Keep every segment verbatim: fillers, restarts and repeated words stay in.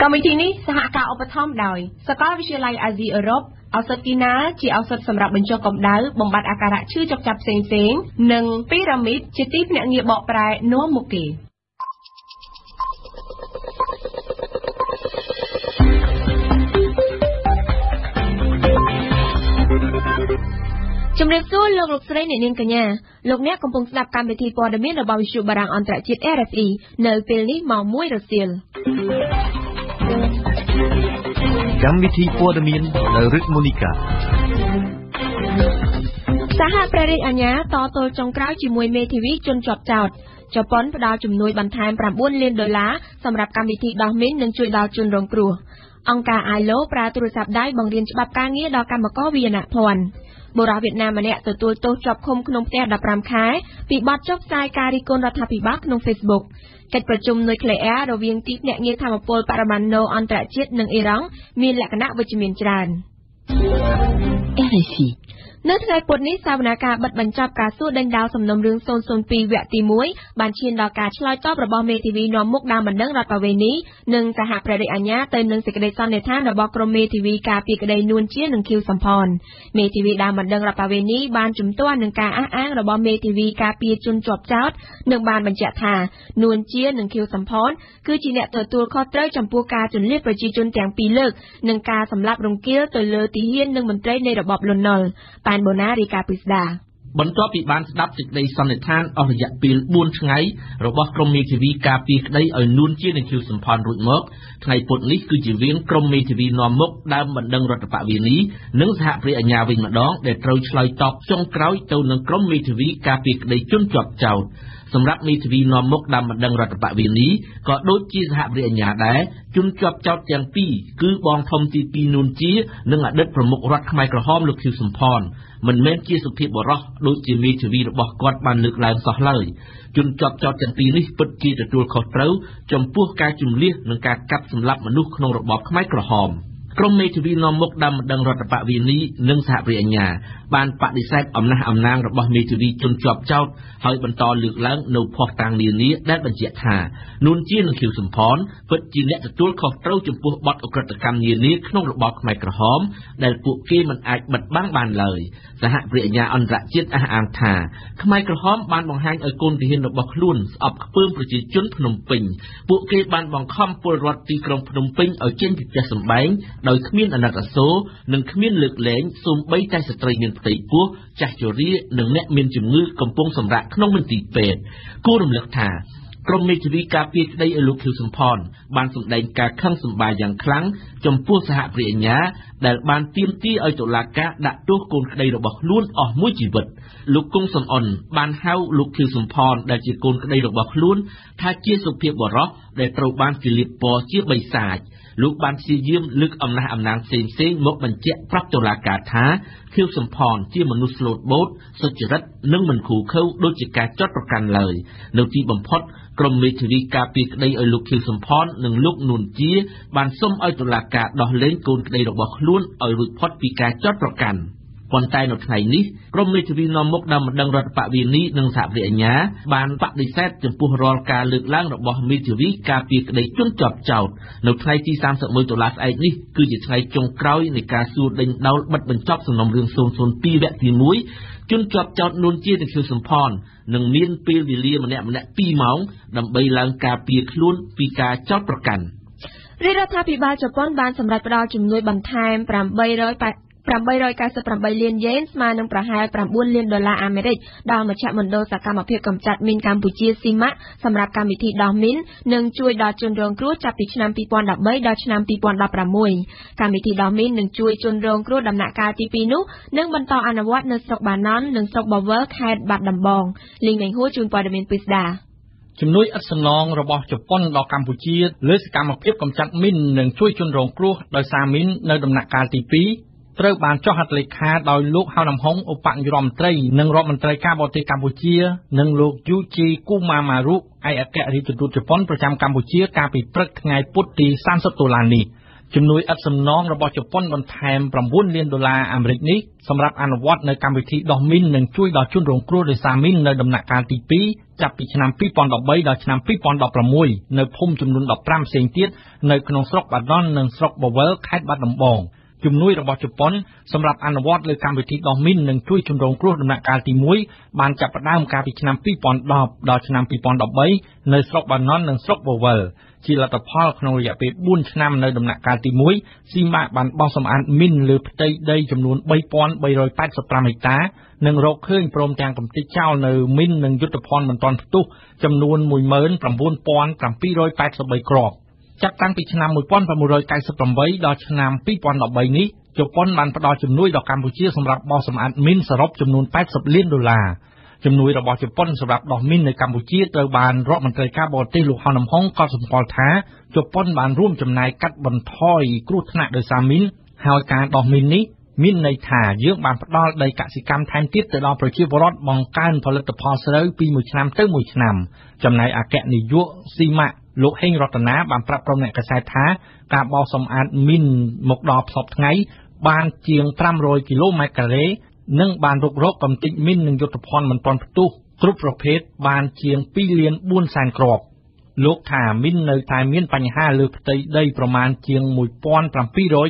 Cảm ơn tin này, Sahara Cao Ấp Thom Đài, Saka Visualai Asia Europe, Áo sơ Kina chỉ áo sơ sầm rạp bên cho cộng đá, bồng bạt Akara chưa chọc chạp xén xén, nâng pyramid chi tiết nhẹ nghiệp bọ prai nô một kỷ. Trong đêm suốt lục lục xoay nền cả nhà, lục nét công phu đạp cam về thi po đam mê là bao nhiêu barang antrachit rờ ép i, nơi Pelni màu muối rực xiên. Cam về thi po đam mê là Monica. Saha Pradesh anh nhá, to to trong cõi chỉ mùi mê thi vi chôn chọt chọt. Cho pon và đào chùm nuôi bàn thai làm buôn lên đôi lá, sầm rạp cam về thi đào mến nâng chui đào chôn rồng cua. Ông cả ai lố pra tu sạp đái bằng riêng chụp ca nghĩa đào cam mà có viên ạ thon. Bộ ra Việt Nam mà nè từ tôi tôi chọc không không thể đập làm khái bị bắt chọc sai caricon ra tháp bị bắt nông Facebook cách tập trung nơi khỏe đầu viên tiếp nè nghe tham apol paramano antra chết nâng Iran miền lạc nã với miền tràn. rờ ép i nước này buộc ní sao na cả bật bắn chọc cả suốt đánh đao sầm nông rương son son pi vẹt tì muối bàn chiên đào cả choi top rồi bom mê tv nó mốc đao mà nâng rọt vào về ní nâng cả hạt đại anh nhá tên nâng sẽ cái đây son để than rồi bom crom mê tv cả pi cái đây nuôn chiên nâng kêu sầm pòn mê tv đao mà nâng rọt vào về ní bàn chấm toa nâng cả á á rồi bom mê tv cả pi chun chọp chót nâng bàn bắn chạ thả nuôn chiên nâng kêu sầm pòn cứ chỉ nẹt từ từ kho tới chấm pua cả chun liếp và chỉ chun tiếng pi lực nâng cả sầm lạp rồng kia từ lơ tì hiên nâng mình trai này rồi bom lồn nở Ban Bonari Capisda. Bắn tróp bị ban đáp dịch đây sân để than ở dạng pil buôn ngay rồi bóc crom mê tv cà pik đây ở nuôn chia nên kêu sầm phan rụt mốc ngày phút lít cứ chỉ viếng crom mê tv nòm mốc đam mình đăng rọt phạm vi lý nâng hạ về nhà mình mà đón để trôi slide top trong kéo tàu nâng crom mê tv cà pik đây chôn chọt chào sầm rạp mê tv nòm mốc đam mình đăng rọt phạm vi lý có đốt chia hạ về nhà đá chôn chọt chào chàng pi cứ bong thông ti pi nuôn chia nâng ở đất phần mục rọt microhome lục kêu sầm phan mình men chia sự thiệp bỏ rọt đối với mê tv được bỏ quạt bàn lực làm sọt lời chun chọt chọt chân pi nít bật chi được đuôi khót râu chấm pua ca chum liếc nâng ca cắp sầm lấp mà nút nông rập bọt máy cờ hòm crom mê tv nòng mốc đâm đằng rọt bạ vi ní nâng sạ về nhà ban bạ đi sai ẩm na ẩm nang rập bọt mê tv chun chọt chọt hơi bận to lực lớn nâu phọt tàng liền ní đã bận dẹt hà nôn chi nâng kiều sầm phón bật chi nét được đuôi khót râu chấm pua bọt ở cật cam liền ní nông rập bọt máy cờ hòm đại phụ kia mình ai bật bang bàn lời là hạ về nhà ăn rạ chết à ăn thả máy cờ hòm ban bằng hang ở côn thì hiện rập bọt luôn ập phơm rồi chỉ chun phnom pình phụ kia ban bằng khăm pua rọt ti crom phnom pình ở trên thịt da sầm bánh đời khmiên anh đặt số, nâng khmiên lực lén xôm bay tay sợi dây miền tây quốc, chặt chồi ria nâng nẹt miền chìm ngư cầm pông sầm rạc nông miền tây bể, cô đồng lực thả. Crom mê tv cà phê đây ở lục hiếu sầm pòn, ban sầm đành cà khăng sầm bài giang kháng, chấm pua sạ về nhá, đại ban tiêm ti ở chỗ lạc cá đã đốt cồn đây được bọc luôn ở mũi chỉ vật, lục cung sầm ồn, ban hao lục hiếu sầm pòn đại chỉ cồn đây được bọc luôn, tha chia sụp hiệp bỏ rót, đại trâu ban Philippe chia bầy sài. Lúc ban si diêm lực âm na âm nang xén xén một mình chẹt pháp châu la cả thá khiêu sầm phòn chia một nút slot bốt sơ chỉ rất nâng mình khủ khâu đôi chỉ cá chót vào càn lời đầu tiên bầm phốt crom mê tv cà phê đây ở lúc khiêu sầm phòn nâng lúc nôn chia bàn xôm ở châu la cả đỏ lên cồn đây đỏ bọc luôn ở lúc phốt vì cá chót vào càn còn tay nọ ngày ní crom mê tv nằm một đầm đằng rọt bạ vi ní nâng sạp địa nhá bàn bạ đi xét chấm pua rol cà lực lang rọt bọ mê tv cà phê đây chun chọt chào nọ ngày tì sam sợ môi tổ lát ấy ní cứ chỉ ngày trông cõi này cà su đánh đau bật bật chọc sầm nòng rương sồn sồn pi vẹt tì muối chun chọt chào nôn chia được siêu sầm pòn nâng miên pi vi lia mà nẹm nẹm pi máu đầm bay lang cà phê luôn pi cà chót bạc cằn. Rê ra tháp bị ba chập con ban sầm rạch đào chấm nuôi bàn thai pram bay rồi bạc bảy trăm chín mươi tám លាន យេន ស្មើនឹងប្រហែល chínលានដុល្លារអាមេរិក ដល់មជ្ឈមណ្ឌលសកម្មភាពកម្ចាត់មីនកម្ពុជាស៊ីម៉ាក់សម្រាប់កម្មវិធីដោះមីននិងជួយដល់ជនរងគ្រោះចាប់ពីឆ្នាំ ពី ពីរពាន់ដប់បី ដល់ឆ្នាំ ពី ពីរពាន់ដប់ប្រាំមួយ កម្មវិធីដោះមីននឹងជួយជនរងគ្រោះដំណាក់កាលទី ពីរ នោះនឹងបន្តអនុវត្តនៅស្រុកបាណន់និងស្រុកបវរខេត្តបាត់ដំបង ជំនួយអសនងរបស់ជប៉ុនដល់កម្ពុជាលើសកម្មភាពកម្ចាត់មីននិងជួយជនរងគ្រោះដោយសារមីននៅដំណាក់កាលទី ពីរ ត្រូវបានចុះហត្ថលេខាដោយលោកហៅនំហុងឧបនាយករដ្ឋមន្ត្រីនិងរដ្ឋមន្ត្រីការបរទេសកម្ពុជា និងលោកយូជីគូម៉ាម៉ារុអគ្គរដ្ឋទូតជប៉ុនប្រចាំកម្ពុជាកាលពីព្រឹកថ្ងៃពុធទី សាមសិប តុលានេះ ជំនួយឥតសំណងរបស់ជប៉ុនបន្ថែម ប្រាំបួនលានដុល្លារអាមេរិកនេះសម្រាប់អនុវត្តនៅកម្មវិធីដោះមីននិងជួយដល់ជនរងគ្រោះដោយសារមីននៅដំណាក់កាលទី ពីរ ចាប់ពីឆ្នាំ ពីរពាន់ដប់បី ដល់ឆ្នាំ ពីរពាន់ដប់ប្រាំមួយ នៅភូមិចំនួន ដប់ប្រាំ ផ្សេងទៀតនៅក្នុងស្រុកបាដននិងស្រុកបវលខេត្តបាត់ដំបងជំនួយរបស់ជប៉ុនសម្រាប់អនុវត្តលើកម្មវិធីដោះមីននិងជួយជំរងគ្រោះដំណាក់កាលទីមួយបានចាប់ផ្ដើមកាលពីឆ្នាំពីរពាន់ដប់ដល់ឆ្នាំពីរពាន់ដប់បីនៅស្រុកបាណន់និងស្រុកបវលជាលទ្ធផលក្នុងរយៈពេលបួនឆ្នាំនៅដំណាក់កាលទីមួយស៊ីម៉ាបានបោះសម្អាតមីនលើផ្ទៃដីចំនួន បីពាន់បីរយប៉ែតសិបប្រាំ ហិកតានិងរកឃើញព្រមទាំងកំទេចចោលនៅមីននិងយុទ្ធភណ្ឌមិនទាន់ផ្ទុះចំនួន មួយម៉ឺន ៩ពាន់ ៧រយប៉ែតបី គ្រាប់ចាប់តាំងពីឆ្នាំ១៩៩៨ដល់ឆ្នាំពីរពាន់ដប់បីនេះជប៉ុនបានផ្តល់ជំនួយដល់កម្ពុជាសម្រាប់បោះសម្អាតមីនសរុបចំនួនប៉ែតសិបលានដុល្លារជំនួយរបស់ជប៉ុនសម្រាប់ដោះមីននៅកម្ពុជាត្រូវបានរដ្ឋមន្ត្រីការបរទេសលោក ហ៊ុន នំហុងក៏សម្គាល់ថាជប៉ុនបានរួមចំណាយកាត់បន្ថយគ្រោះថ្នាក់ដោយសារមីនហើយការដោះមីននេះមានន័យថាយើងបានផ្តល់ដីកសិកម្មថែមទៀតទៅដល់ប្រជាពលរដ្ឋបង្កើនផលិតផលស្រូវពីមួយឆ្នាំទៅមួយឆ្នាំចំណែកអគ្គនាយកស៊ីម៉ាក់លោកហេងរតនាបានប្រាប់ក្រុមអ្នកកសែតថាការបោសសម្អាតមីនមកដល់ផ្សព្វថ្ងៃបានជាង500គីឡូម៉ែត្រការ៉េនិងបានរុករកកំទេចមីននិងយុទ្ធភណ្ឌមិនទាន់ផ្ទុះគ្រប់ប្រភេទបានជាងពីរលានបួនសែនគ្រាប់លោកថាមីននៅតែមានបញ្ហាលើផ្ទៃដីប្រមាណជាង một nghìn bảy trăm ទៅ một nghìn tám trăm គីឡូ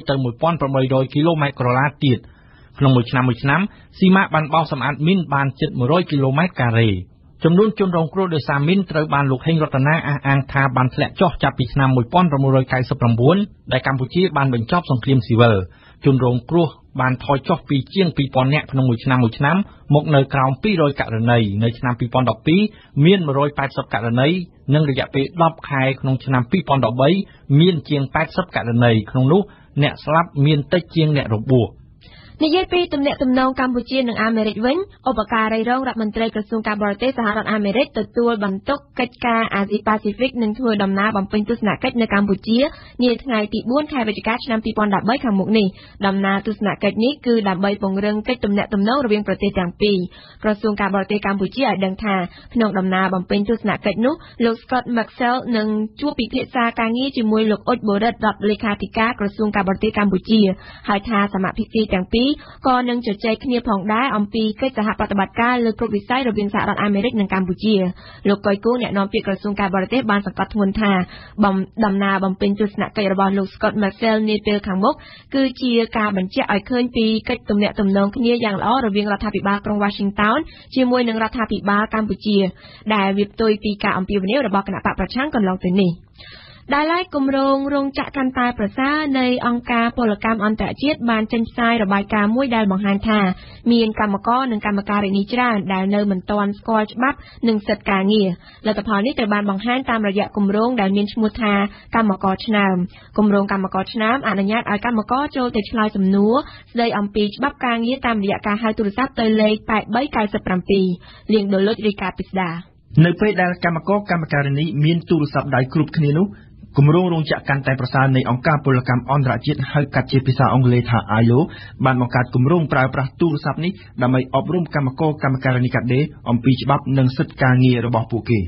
ម៉ែត្រក្រឡាទៀតក្នុងមួយឆ្នាំមួយឆ្នាំស៊ីម៉ាបានបោសសម្អាតមីនបានជិត100គីឡូម៉ែត្រការ៉េចំនួនជនរងគ្រោះដោយសារមីនត្រូវបានលោកហេងរតនាអះអាងថាបានធ្លាក់ចុះចាប់ពីឆ្នាំ១៩៩៩ដែលកម្ពុជាបានបញ្ចប់សង្គ្រាមស៊ីវិលជនរងគ្រោះបានថយចុះពីជាង ពីរពាន់ នាក់ក្នុងមួយឆ្នាំមួយឆ្នាំមកនៅក្រោមពីររយករណីនៅឆ្នាំពីរពាន់ដប់ពីរមានមួយរយប៉ែតសិបករណីនិងរយៈពេលដប់ខែក្នុងឆ្នាំពីរពាន់ដប់បីមានជាងប៉ែតសិបករណីក្នុងនោះអ្នកស្លាប់មានតិចជាងអ្នករបួសនិយាយពីទំនាក់ទំនងកម្ពុជានិងអាមេរិកវិញឧបការីរងរដ្ឋមន្ត្រីក្រសួងការបរទេសសហរដ្ឋអាមេរិកទទួលបន្ទុកកិច្ចការអាស៊ីប៉ាស៊ីហ្វិកនិងធ្វើដំណើរបំពេញទស្សនកិច្ចនៅកម្ពុជានាថ្ងៃទីបួនខែវិច្ឆិកាឆ្នាំពីរពាន់ដប់បីខាងមុខនេះដំណើរទស្សនកិច្ចនេះគឺដើម្បីពង្រឹងកិច្ចទំនាក់ទំនងរវាងប្រទេសទាំងពីរក្រសួងការបរទេសកម្ពុជាឲ្យដឹងថាក្នុងដំណើរបំពេញទស្សនកិច្ចនោះលោក Scott Maxwell នឹងជួបពិភាក្សាការងារជាមួយលោកអ៊ុចបូរិតរដ្ឋលេខាធិការក្រសួងការបរទេសកម្ពុជាហើយថាសមាភិកទាំងពីរក៏នឹងជជែកគ្នាផងដែរអំពីកិច្ចសហប្រតិបត្តិការលើគ្រប់វិស័យរវាងសហរដ្ឋអាមេរិកនិងកម្ពុជាលោកកុយគូអ្នកនាំពាក្យក្រសួងការបរទេសបានសង្កត់ធ្ងន់ថាដំណើរបំពេញទស្សនកិច្ចរបស់លោក Scott Marcel នាពេលខាងមុខគឺជាការបញ្ជាក់ឲ្យឃើញពីកិច្ចទំនាក់ទំនងគ្នាយ៉ាងល្អរវាងរដ្ឋាភិបាលក្រុង Washington ជាមួយនឹងរដ្ឋាភិបាលកម្ពុជាដែលវាផ្ទុយពីការអំពាវនាវរបស់គណៈបកប្រឆាំងកន្លងទៅនេះដែលឡែកគម្រោងរោងចក្រកាន់តែប្រសើរនៃអង្គការពលកម្មអន្តរជាតិបានចេញផ្សាយរបាយការណ៍មួយដែលបង្ហាញថាមានកម្មករនិងកម្មការិនីច្រើនដែលនៅមិនទាន់ស្គាល់ច្បាប់និងសិទ្ធិការងារលទ្ធផលនេះត្រូវបានបង្ហាញតាមរយៈគម្រោងដែលមានឈ្មោះថាកម្មករឆ្នើមគម្រោងកម្មករឆ្នើមអនុញ្ញាតឲ្យកម្មករចូលទៅឆ្លើយសំណួរស្ដីអំពីច្បាប់ការងារតាមរយៈការហៅទូរស័ព្ទទៅលេខប៉ែតបី កៅសិបប្រាំពីរលាងដូលុចរីកាពិស្ដានៅពេលដែលកម្មករកម្មការិនីមានទូរស័ព្ទដៃគ្រប់គ្នានោះគម្រោងរោងចក្រកាន់តែប្រសើរនៃអង្គការពលកម្មអន្តរជាតិហៅកាត់ជាភាសាអង់គ្លេសថា អាយ អែលអូ បានបង្កើតគម្រោងប្រើប្រាស់ទូរស័ព្ទនេះដើម្បីអប់រំកម្មករកម្មការិនីកាដេអំពីច្បាប់និងសិទ្ធិការងាររបស់ពួកគេ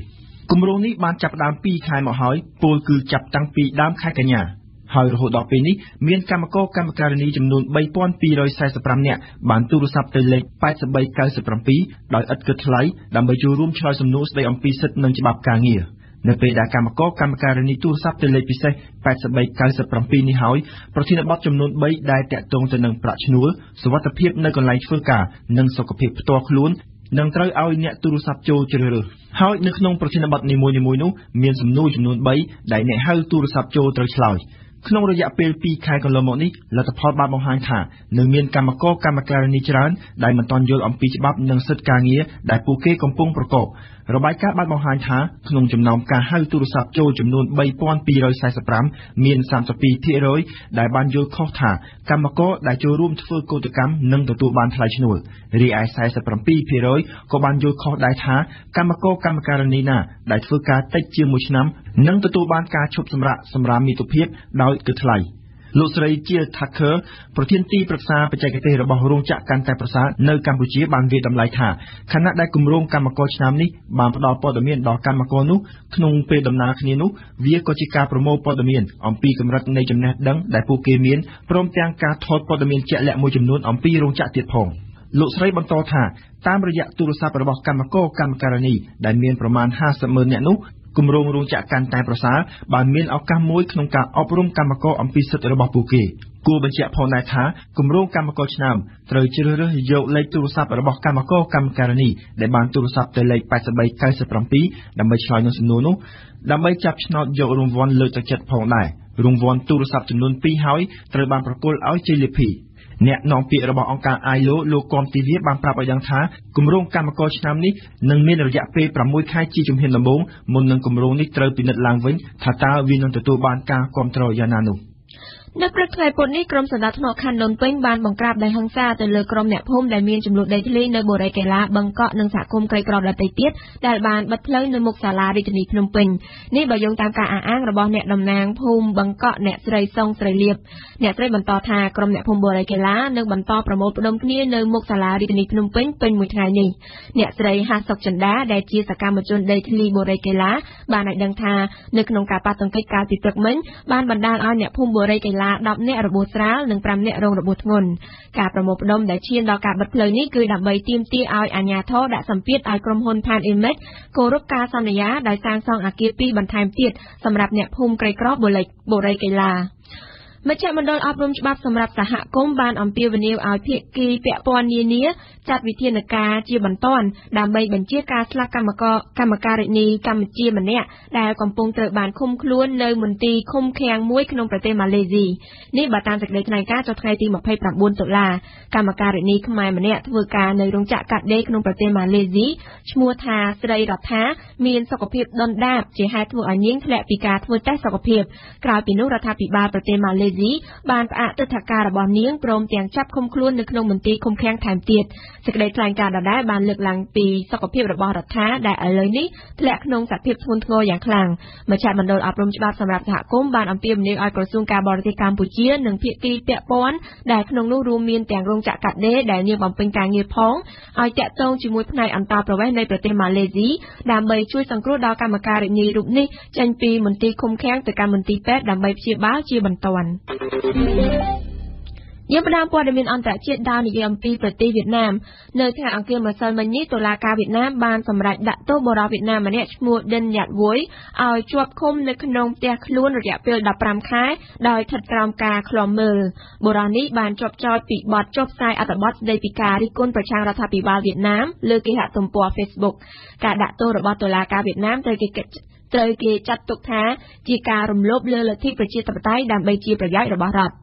គម្រោងនេះបានចាប់ផ្ដើមពីរខែមកហើយពលគឺចាប់តាំងពីដើមខែកញ្ញាហើយរហូតដល់ពេលនេះមានកម្មករកម្មការិនីចំនួន បីពាន់ពីររយសែនសិបប្រាំ នាក់បានទូរស័ព្ទទៅលេខប៉ែតបី កៅសិបប្រាំពីរដោយឥតគិតថ្លៃដើម្បីចូលរួមឆ្លើយសំណួរស្ដីអំពីសិទ្ធិនិងច្បាប់ការងារនៅពេលដែលកម្មករកម្មការិនីទូរស័ព្ទទៅលេខពិសេសប៉ែតបី កៅសិបប្រាំពីរនេះហើយប្រធានបទចំនួនបីដែលតាក់ទងទៅនឹងប្រាក់ឈ្នួលសុវត្ថិភាពនៅកន្លែងធ្វើការនិងសុខភាពផ្ទាល់ខ្លួននឹងត្រូវឲ្យអ្នកទូរស័ព្ទចូលជ្រើសរើសហើយនៅក្នុងប្រធានបទនីមួយៗនោះមានសំណួរចំនួនបីដែលអ្នកហៅទូរស័ព្ទចូលត្រូវឆ្លើយក្នុងរយៈពេលពីរខែកន្លងមកនេះលទ្ធផលបានបង្ហាញថានៅមានកម្មករកម្មការិនីច្រើនដែលមិនទាន់យល់អំពីច្បាប់និងសិទ្ធិការងារដែលពួកគេកំពុងប្រកបរបាយការណ៍បានបង្ហាញថាក្នុងចំណោមការហៅទូរស័ព្ទចូលចំនួន បីពាន់ពីររយសែនសិបប្រាំ មាន សាំសិបពីរភាគរយ ដែលបានយល់ខុសថាកម្មករដែលចូលរួមធ្វើកោតកម្មនឹងទទួលបានថ្លៃឈ្នួលរីឯ សាំសិបប្រាំពីរភាគរយ ក៏បានយល់ខុសដែរថាកម្មករកម្មការិនីណាដែលធ្វើការតិចជាងមួយឆ្នាំនឹងទទួលបានការឈប់សម្រាកសម្រាប់មាតុភាពដោយគឺថ្លៃលោកស្រី Jill Tucker ប្រធានទីប្រឹក្សាបច្ចេកទេសរបស់រោងចក្រកាន់តែប្រសើរនៅកម្ពុជាបានវាយតម្លៃថាខណៈដែលគម្រោងកម្មករឆ្នាំនេះបានផ្ដល់ព័ត៌មានដល់កម្មករនោះក្នុងពេលដំណើរគ្នានោះវាក៏ជាការប្រមូលព័ត៌មានអំពីកម្រិតនៃចំណេះដឹងដែលពួកគេមានព្រមទាំងការថតព័ត៌មានជាក់លាក់មួយចំនួនអំពីរោងចក្រទៀតផង លោកស្រីបន្តថាតាមរយៈទូរស័ព្ទរបស់កម្មករកម្មការនីដែលមានប្រមាណ អ្នកនាំពាក្យរបស់អង្គការអាយឡូលោកគំទីវាបានប្រាប់ឲ្យដឹងថាគម្រោងកម្មករឆ្នាំនេះនឹងមានរយៈពេល នៅព្រឹកថ្ងៃពុធនេះក្រុមសណ្ឋានថ្មខណ្ឌនំពេញបានបង្ក្រាបដោយហិង្សាទៅលើក្រុមអ្នកភូមិដែលមានចំនួនដីធ្លីនៅបូរីកេឡា ដប់អ្នករបួសស្រាលនិង មជ្ឈមណ្ឌលអប់រំច្បាប់សម្រាប់សហគមន៍បានអំពាវនាវឲ្យភាគីពាក់ព័ន្ធនានាចាត់វិធានការជាបន្ត បានផ្អាកទិដ្ឋាការរបស់នាងព្រមទាំងចាប់ឃុំខ្លួននៅក្នុងមន្ទីរឃុំឃាំងថែមទៀតសេចក្តីថ្លែងការណ៍ដដែលបានលើកឡើងពីសុខភាពរបស់រដ្ឋាដែលឥឡូវនេះធ្លាក់ក្នុងសភាពធ្ងន់ធ្ងរយ៉ាងខ្លាំងម្ចាស់មណ្ឌលអប់រំច្បាប់សម្រាប់សហគមន៍បានអំពាវនាវឲ្យក្រសួងការបរទេសកម្ពុជានិងភាគីពាក់ព័ន្ធដែលក្នុងនោះរួមមានទាំងរោងចក្រកាត់ដេរដែលនាងបំពេញការងារផងឲ្យតាក់ទងជាមួយផ្នែកអន្តរប្រវេសន៍នៃប្រទេសម៉ាឡេស៊ីដើម្បីជួយសង្គ្រោះដល់កម្មករនីរូបនេះចេញពីមន្ទីរឃុំឃាំងទៅកាន់មន្ទីរពេទ្យដើម្បីព្យាបាលជាបន្តបន្ទាប់ នៅថ្ងៃអង្គារម្សិលមិញនេះតុលាការវៀតណាមបានសម្រេចដាក់ទោសបុរសវៀតណាមម្នាក់ឈ្មោះដិនយ៉ាត់វុយឲ្យជាប់ឃុំនៅក្នុងផ្ទះខ្លួនរយៈពេល ត្រូវគេចាត់ទុកថាជាការរំលោភលើលទ្ធិប្រជាធិបតេយ្យដើម្បីជាប្រយោជន៍របស់រដ្ឋ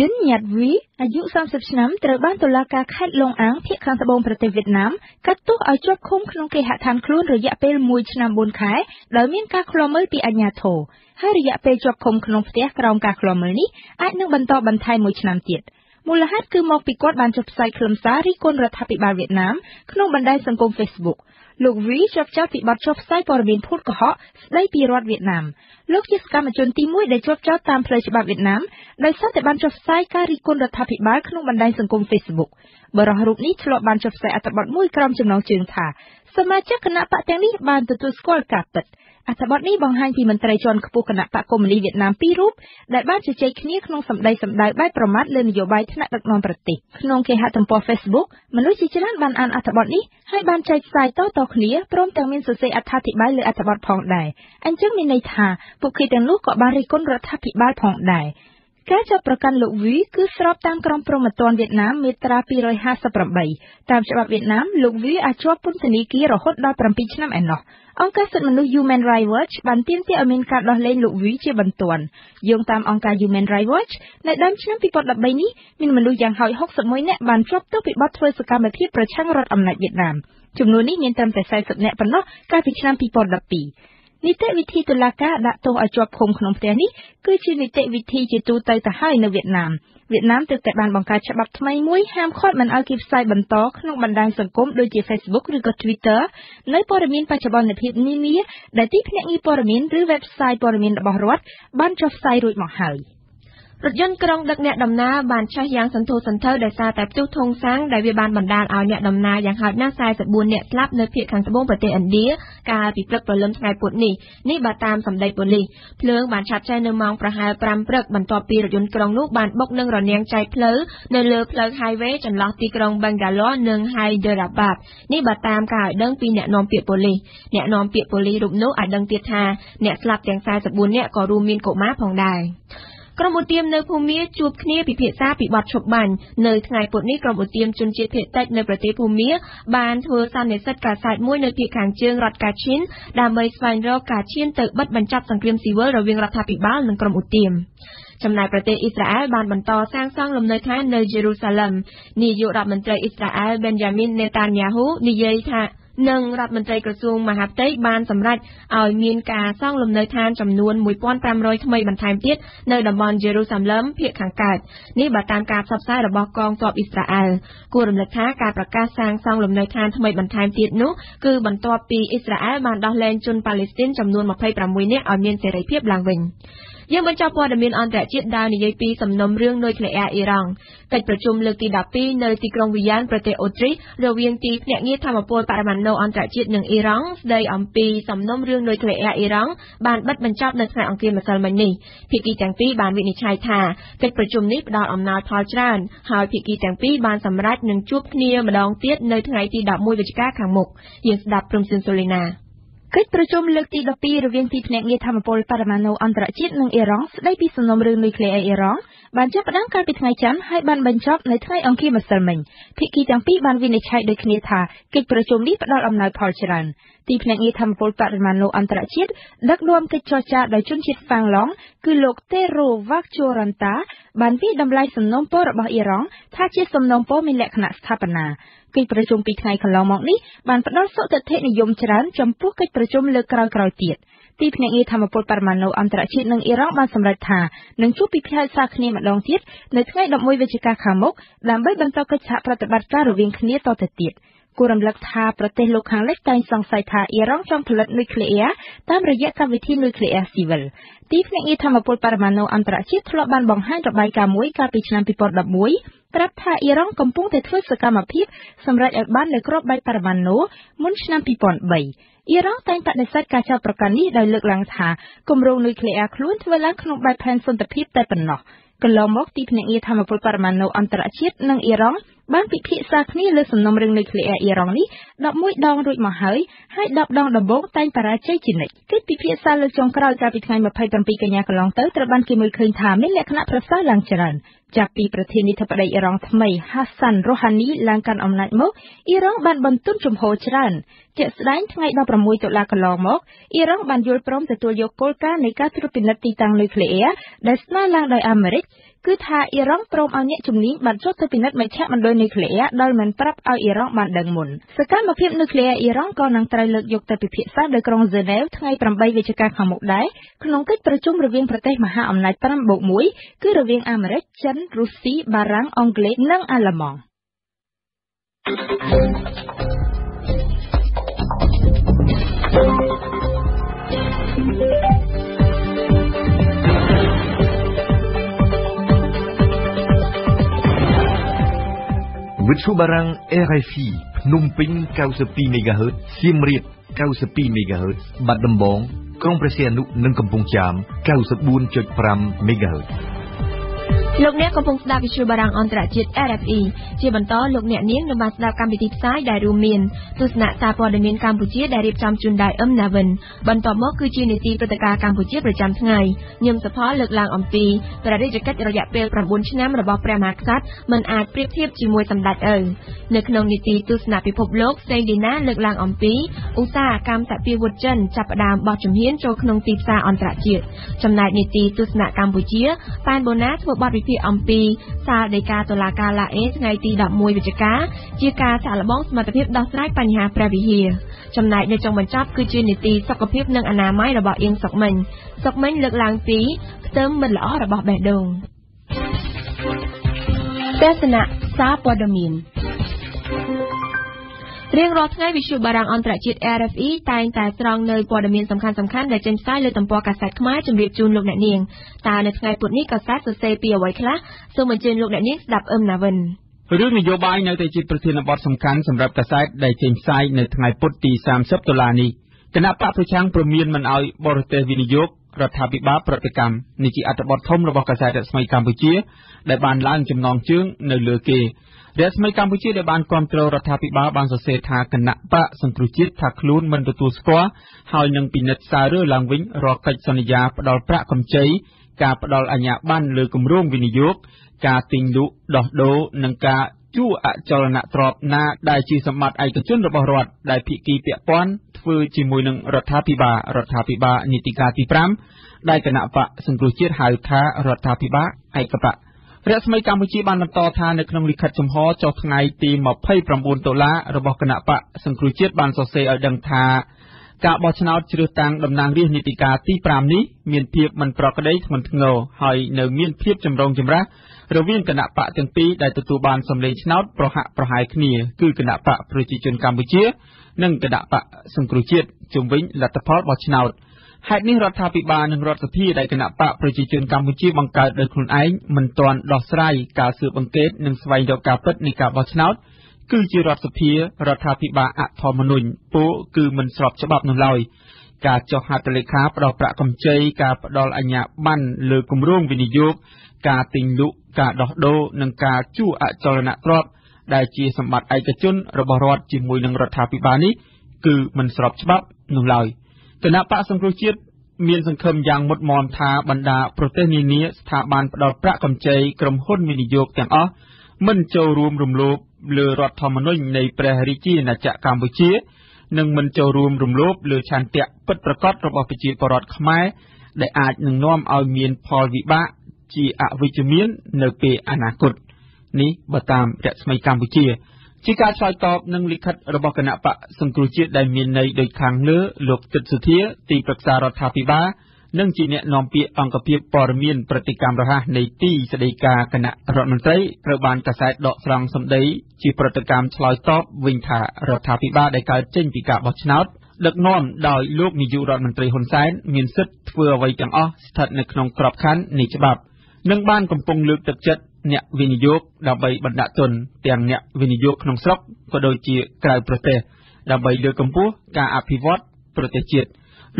Đinh Nhật Vĩ, ở dụ ba mươi năm, trở ban tòa ca khách Long An, phía khang tập bông Prate Việt Nam, cắt túc ở chốt khung không kỳ hạ than khuôn rồi dạ pê mùi năm bốn khái, đối miên ca khlo mới bị ở nhà thổ. Hai rồi dạ pê chốt khung không phía khang ca khlo mới ní, ai nâng bần to bần thai mùi năm tiệt. Mùa là hát cứ mọc bị quát bàn chụp sai khlam xá rí quân rật hạ bị bà Việt Nam, không bàn đai sang công Facebook. លោកវិជប់ចោតពីបទចុបផ្សាយព័ត៌មានភូតកុហកស្ដីពីរដ្ឋវៀតណាមលោកជាសកម្មជនទីមួយដែលចុបចោតតាមផ្លូវច្បាប់វៀតណាមដោយសារតែបានចុបផ្សាយការរិះគន់រដ្ឋាភិបាលក្នុងបណ្ដាញសង្គម Facebook បរិយារូបនេះធ្លាប់បានចុបផ្សាយអត្ថបទមួយក្រោមចំណងជើងថាសមាជិកគណៈបកទាំងនេះបានទទួលស្គាល់ការពិត អត្ថបទនេះបង្ហាញពីមន្ត្រីជាន់ខ្ពស់គណៈបកកុម្មុយនីសវៀតណាមពីររូបដែលបានជជែកគ្នាក្នុងសម្ដីសម្ដាយបែបប្រមាថលើនយោបាយថ្នាក់ដឹកនាំប្រទេសក្នុងគេហទំព័រ Facebook មនុស្សជាច្រើនបានអានអត្ថបទនេះហើយបានចែកផ្សាយតទៅគ្នាព្រមទាំងមានសរសេរអត្ថបទផងដែរអញ្ចឹងមានន័យថាពួកគេទាំងនោះក៏បានរិះគន់រដ្ឋាភិបាលលើអត្ថបទផងដែរ ការចាប់ប្រកាន់លោកវីគឺស្របតាមក្រមព្រហ្មទណ្ឌវៀតណាមមាត្រា ពីររយห้าสิบแปด តាមច្បាប់វៀតណាមលោកវីអាចជាប់ពន្ធនាគាររហូតដល់ Human Rights Watch បានទាមទារឲ្យមានការដោះលែងលោកវីជាបន្ទាន់យោងតាមអង្គការ Human Rights Watch នៅដើមឆ្នាំ ពីរពាន់ដប់បី នេះមានមនុស្សយ៉ាងហោច หกสิบเอ็ด នាក់បានជាប់ទោសពីបទធ្វើសកម្មភាពប្រឆាំងរដ្ឋអំណាចវៀតណាមចំនួននេះមានត្រឹមតែ สี่สิบ នាក់ប៉ុណ្ណោះកាលពីឆ្នាំ ពីរពាន់ដប់ពីរ នីតិវិធីតុលាការដាក់ទោសឲ្យជាប់ឃុំក្នុងផ្ទះនេះគឺជានីតិវិធីជាទូទៅទៅហើយនៅវៀតណាមវៀតណាមទើបតែបានបង្កើតច្បាប់ថ្មីមួយហាមឃាត់មិនឲ្យគេផ្សាយបន្តក្នុងបណ្ដាញសង្គមដូចជា Facebook ឬក៏ Twitter នៅព័ត៌មានបច្ចុប្បន្នភាពនានាដែលទីភ្នាក់ងារព័ត៌មានឬ website ព័ត៌មានរបស់រដ្ឋបានចុះផ្សាយរួចមកហើយ Hãy subscribe cho kênh Ghiền Mì Gõ Để không bỏ lỡ Rất dân công đặc nhẹ đầm na bàn trai giang sân thô sân thơ để xa tạp tiêu thông sáng đại việt bàn bản đàn áo nhẹ đầm na giang hạt na sai giật buồn nhẹ slap nơi phía khang sân bông và tê ẩn đĩa ca bị bực và lâm ngày cuộn nỉ ní bà tam sầm đầy buồn lì phượng bàn chặt trai nơi mong và hai pram bực bàn to pi rất dân công nút bàn bốc nâng rồi nhang trai phứ nơi lừa phượng hai vé trần lọt ti công bằng gà ló nâng hai đờ đạp bạc ní bà tam cả đấng pi nhẹ nòng piệt buồn lì nhẹ nòng piệt buồn lì đụng nút ở đấng tiệt hà nhẹ slap giang sai giật buồn nhẹ có ru miên cổ má phòng đài Còn một tiêm nơi phù mía chụp khía bị phía xa bị bọt chụp bàn, nơi ngày bột nít còn một tiêm chun chia phía tách nơi bật tế phù mía, bàn thua sang để sắt cả sạch mũi nơi phía kháng chương rọt cả chín, đà mây xoài rô cả chiên tự bất bàn chắp sang kìm xí vỡ rồi viên rọt thả bị báo lần còn một tiêm. Trong này bật tế Israel bàn bàn to sang sang lầm nơi thái nơi Jerusalem, nì dụ đọc mần trời Israel Benjamin Netanyahu, nì dây thạ. Nâng rạp mần tây cửa xuống mà hạp tây ban sầm rạch, ỏi miên cà xong lùm nơi than trầm nuôn mùi pon tam rôi thâm mây bàn thai tiết, nơi đầm bòn Jerusalem lấm, phía khẳng cạt, ní bà tam cà sập sai đầm bò con tọp Israel. Cô đầm lật thá cà bà ca sang xong lùm nơi than thâm mây bàn thai tiết nú, cư bàn tọp pi Israel bàn đo lên chun Palestine trầm nuôn mà phây bà mùi nét ỏi miên sẽ rấy phiếp làng vình. Nhưng bên cho qua đầm miên on rẻ chiết đào nị dây pi sầm nôm riêng nơi khệ a Iran, cách bờ chung lực ti đạp pi nơi ti krong vian prote otri, rồi viên ti nhẹ nghĩa tham apol paraman nô on rẻ chiết nương Iran, đây ông pi sầm nôm riêng nơi khệ a Iran, bàn bất bên trong nơi khệ ông kia mà sờ mình nỉ, phi kỳ chẳng pi bàn vị nị chai thà, cách bờ chung nít đào ông nào thoi tràn, hỏi phi kỳ chẳng pi bàn sầm rách nương chuốc nia mà đong tiết nơi ngày ti đạp môi về các hàng mục, hiện đạp prom Solina. Kết bờ chung lực ti đạp pi rồi viên ti nhẹ nghĩa tham apol paraman nô on rẻ chiết nương Iran, đây pi sầm nôm riêng nơi khệ a Iran. Bàn chấp đăng cai bị thay chán hai bàn bàn chấp lấy thay ông kia mà sờ mình thị kỳ chẳng biết bàn vì này chạy được nghề thả kịch bờ trống đi bắt đầu làm lại phò tràn tìm lại nghề thầm vội bạn mà lộ ăn trả chết đắc đoam kịch cho cha đời chun chết vàng lóng cứ lộc tero vác chua rắn tá bàn vì đâm lại sầm nông po bảo Iran tha chết sầm nông po mình lại khả stapana kịch bờ trống bị thay khẩn lòng mong ní bàn bắt đầu sợ thật thế này dùng tràn chấm phúc kịch bờ trống lơ cào cào tiệt tìm lại nghề thầm vội bạn mà lộ ăn trả chết nâng Iran bàn sầm lại thả nâng chút bị thay xa khne mà long thiết nơi ngay động môi về chiếc ca khám mốc làm bấy ban tao cách hạประตบัติการរវាងគ្នាតទៅទៀតគូរំលឹកថាប្រទេសលោកខាងលិចតែងសង្ស័យថាអ៊ីរ៉ង់ចង់ផលិតនុយក្លេអ៊ែរតាមរយៈកម្មវិធីនុយក្លេអ៊ែរស៊ីវិលទីភ្នាក់ងារថាមពលបរមាណូអន្តរជាតិធ្លាប់បានបង្ហាញរបាយការណ៍មួយកាលពីឆ្នាំពីរពាន់ដប់មួយប្រាប់ថាអ៊ីរ៉ង់កំពុងតែធ្វើសកម្មភាពសម្រាប់ឲ្យបាននៅក្របបែកបរមាណូមុនឆ្នាំពីរពាន់បីអ៊ីរ៉ង់តែងបដិសេធការចោទប្រកាន់នេះដោយលើកឡើងថាគម្រោងនុយក្លេអ៊ែរខ្លួនធ្វើឡើងក្នុងបែបផែនសន្តិភាពតែប៉ុណ្ណោះកន្លងមកទីភ្នាក់ងារថាមពលបរមាណូអន្តរជាតិនិងអ៊ីរ៉ង់បានពិភាក្សាគ្នាលើសំណុំរឿងនុយក្លេអ៊ែរអ៊ីរ៉ង់នេះដប់មួយដងរួចមកហើយហើយដប់ដងដំបូងតែងបរាជ័យជានិច្ចកិច្ចពិភាក្សាលើកចុងក្រោយកាលពីថ្ងៃម្ភៃប្រាំពីរកញ្ញាកន្លងទៅត្រូវបានគេមើលឃើញថាមានលក្ខណៈប្រសើរឡើងច្រើនចាប់ពីប្រធានាធិបតីអ៊ីរ៉ង់ថ្មី Hassan Rouhani ឡើងកាន់អំណាចមកអ៊ីរ៉ង់បានបន្ទន់ជំហរច្រើនជាក់ស្ដែងថ្ងៃដប់ប្រាំមួយតុលាកន្លងមកអ៊ីរ៉ង់បានយល់ព្រមទទួលយកគោលការណ៍នៃការត្រួតពិនិត្យទីតាំងនុយក្លេអ៊ែរដែលស្នើឡើងដោយអាមេរិកគឺថាអ៊ីរ៉ង់ព្រមឲ្យអ្នកជំនាញបានចុះទៅពិនិត្យមជ្ឈមណ្ឌលនុយក្លេអ៊ែរដោយមិនប្រាប់ឲ្យអ៊ីរ៉ង់បានដឹងមុនសកម្មភាពនុយក្លេអ៊ែរអ៊ីរ៉ង់ក៏នឹងត្រូវលើកយកទៅពិភាក្សានៅក្រុងហ្សឺណែវថ្ងៃប្រាំបីវិច្ឆិកាខាងមុខដែរក្នុងកិច្ចប្រជុំរវាងប្រទេសមហាអំណាច ប្រាំបូកមួយ គឺរវាងអាមេរិកចិនរុស្ស៊ីបារាំងអង់គ្លេសនិងអាល្លឺម៉ង់វិទ្យុបារាំង អារ អ៊ី ហ្វ ភ្នំពេញ เก้าสิบสองเมกะเฮิรตซ์ សៀមរាប เก้าสิบสองเมกะเฮิรตซ์ បាត់ដំបងក្រុងព្រះសីហនុនិងកំពង់ចាម เก้าสิบสี่จุดห้าเมกะเฮิรตซ์លោកអ្នកកំពុងស្ដាប់វិទ្យុបារាំងអន្តរជាតិ អារ អ៊ី ជាបន្តលោកអ្នកនាងនៅបានស្ដាប់កម្មវិធីផ្សាយដែលរួមមានទស្សនៈសារព័ត៌មានកម្ពុជាដែលរៀបចំជូនដោយអឹមណាវិនបន្តមកគឺជានីតិព្រឹត្តិការណ៍កម្ពុជាប្រចាំថ្ងៃញឹមសផលលើកឡើងអំពីព្រះរាជកិច្ចរយៈពេលប្រាំបួនឆ្នាំរបស់ព្រះមហាក្សត្រមិនអាចប្រៀបធៀបជាមួយសម្ដេចឪនៅក្នុងនីតិទស្សនៈពិភពលោកសេងឌីណាលើកឡើងអំពីឧស្សាហកម្មសពាវុធចិនចាប់ផ្ដើមបោះជំហានចូលក្នុងទីផ្សារអន្តរជាតិចំណែកនីតិទស្សនៈកម្ពុជាប៉ែនបូណាធ្វើបទពីអំពីសាលដីកាតុលាការឡាអេថ្ងៃទីដប់មួយវិច្ឆិកាជាការសាកល្បងសមត្ថភាពដោះស្រាយបញ្ហាព្រះវិហារចំណែកនៅចុងបញ្ចប់គឺជានីតិសុខភាពនិងអនាម័យរបស់អៀងសុកមិញសុកមិញលើកឡើងពីផ្ទឹមមិនល្អរបស់បេះដូងទស្សនៈសារព័ត៌មាន Riêng rốt ngay vì sự bà rằng ông trả chiết e rờ ép i tại tại trong nơi qua đầm miền tầm khăn tầm khăn để trên sai lên tầm qua cả sát khmai chuẩn bị chun lục đại niềng. Ta nơi ngay buổi ní cả sát sẽ xây bia vậy khác. Sau mình trên lục đại niếng đập âm nà vần. Rước nhu bài nơi tại chiết bờ thiên bờ tầm khăn sầm rập cả sát để trên sai nơi ngay buổi tì sam sấp đô la ni. Cần áp bạc trang bờ miền mình ao bờ tây vi nhuรัฐบิบาลปฏิกรรมในจีอัตบอททมระบบกระจายรัฐไมกัมพูชีได้บานล้างจำนองเชื้อในเลือเกรัฐไมกัมพูชีได้บานความเตลรัฐบิบาลบางสเสถาคณะปะสังครุจิตถักลุ้นมันประตูสควอหายนังปีนัดซาเรือลังวิงรอกัจสัญญาปดอลพระคำใจกาปดอลอัญญาบ้านเลือกรุ่งวินิยกกาติงดุดอกโดนังกาจูอัจรณะตรอบนาได้จีสมัติไอกัจจุนระบบรัฐได้พิกีเปียปอนฟื้นจีมวยหนึ่งรัฐพิบารัฐพิบานิติกาติพรำได้กระหน่ำปะสังกุจิตหายท้ารัฐพิบาไอกระปะรัฐสมัยกัมพูชีบันลำต่อทานในขนมลิขัดจมห่อจอกไงตีหมอบไพ่ประมูลตัวละระบบกระหน่ำปะสังกุจิตบันโซเซอดังทากาบอชนาจิรตังดำนางเรียนิติกาติพรำนี้เมียนเพียบมันปรากฏได้ทมันเงาหายเนื้อเมียนเพียบจำลองจำระเราวิ่งกระหน่ำปะจังปีได้ตัวตัวบันสำเร็จชนาประหะประหายขี้คือกระหน่ำปะประจิจนกัมพูชีนั่งกระดาษปะสังกุจิตจงวิ่งลัตพอดบอชนาดหากนี้รัฐาภิบาลหนึ่งรัฐที่ได้กระดาษปะประชาชนกัมพูชีบังการโดยคนไอ้มันตอนดอกไส้กาสืบบังเกตหนึ่งสวายดอกกาเปิดในกาบอชนาดคือจีรัฐเพียรัฐาภิบาลอัธมนุนโปคือมันสอบฉบับหนึ่งลอยกาจอหาตะเลขาปลอประกำใจกาปลออัญญาบันเลือกรุ่งวินิยกกาติงลุกาดอกโดหนึ่งกาจู้อจรณะรอบได้จีสมบัติไอกระจุนระบบรัฐจีมวยหนึ่งรัฐาภิบาลนี้คือมันสอบฉบับหนึ่งลอยคณะปะสังครุจิตเมียนสังคมยังมดมอนทาบรรดาโปรเตนีเนียสถาบันปลอดพระกำใจกรมหุ้นวินิยกแต่อ๋อมันเจ้ารวมรวมโลบเลือรัฐธรรมนุนในประเทศจีนจากกัมพูชีหนึ่งมันเจ้ารวมรวมโลบเลือชันเตะปัดประกอบระบบปิจิปรอดขมายได้อาจหนึ่งน้อมเอาเมียนพอวิบะจีอวิจเมียนในเปอนาคตนี้บัตามเด็กสมัยกัมพูชีจิการชอยตอบนังลิขัดระบบคณะปะสังกุจิตได้มีในโดยขังเลือหลกติดสุเทียตีปรักษารัฐาภิบาลนังจีเนนอมเปียอังกเปียปอร์เมียนปฏิกรรมระหะในตีสเดกาคณะรัฐมนตรีประบาลกระแสดอกรังสมเดย์จีปฏิกรรมชอยตอบวิงถารัฐาภิบาลได้การเจ้งปีกาบอชนาดเด็กน้อมดอยลูกมีอยู่รัฐมนตรีคนซ้ายมีนซึดเฟื่อไว้จังอ้อสถัดในขนมกรอบขันในฉบับนังบ้านกำปงลึกตัดจัดเนี่ยวินิยกดาวใบบรรดาตนเตียงเนี่ยวินิยกขนมซอกก็โดยจีกลายประเทศดาวใบเดือกมูกาอภิวัตประเทศจีน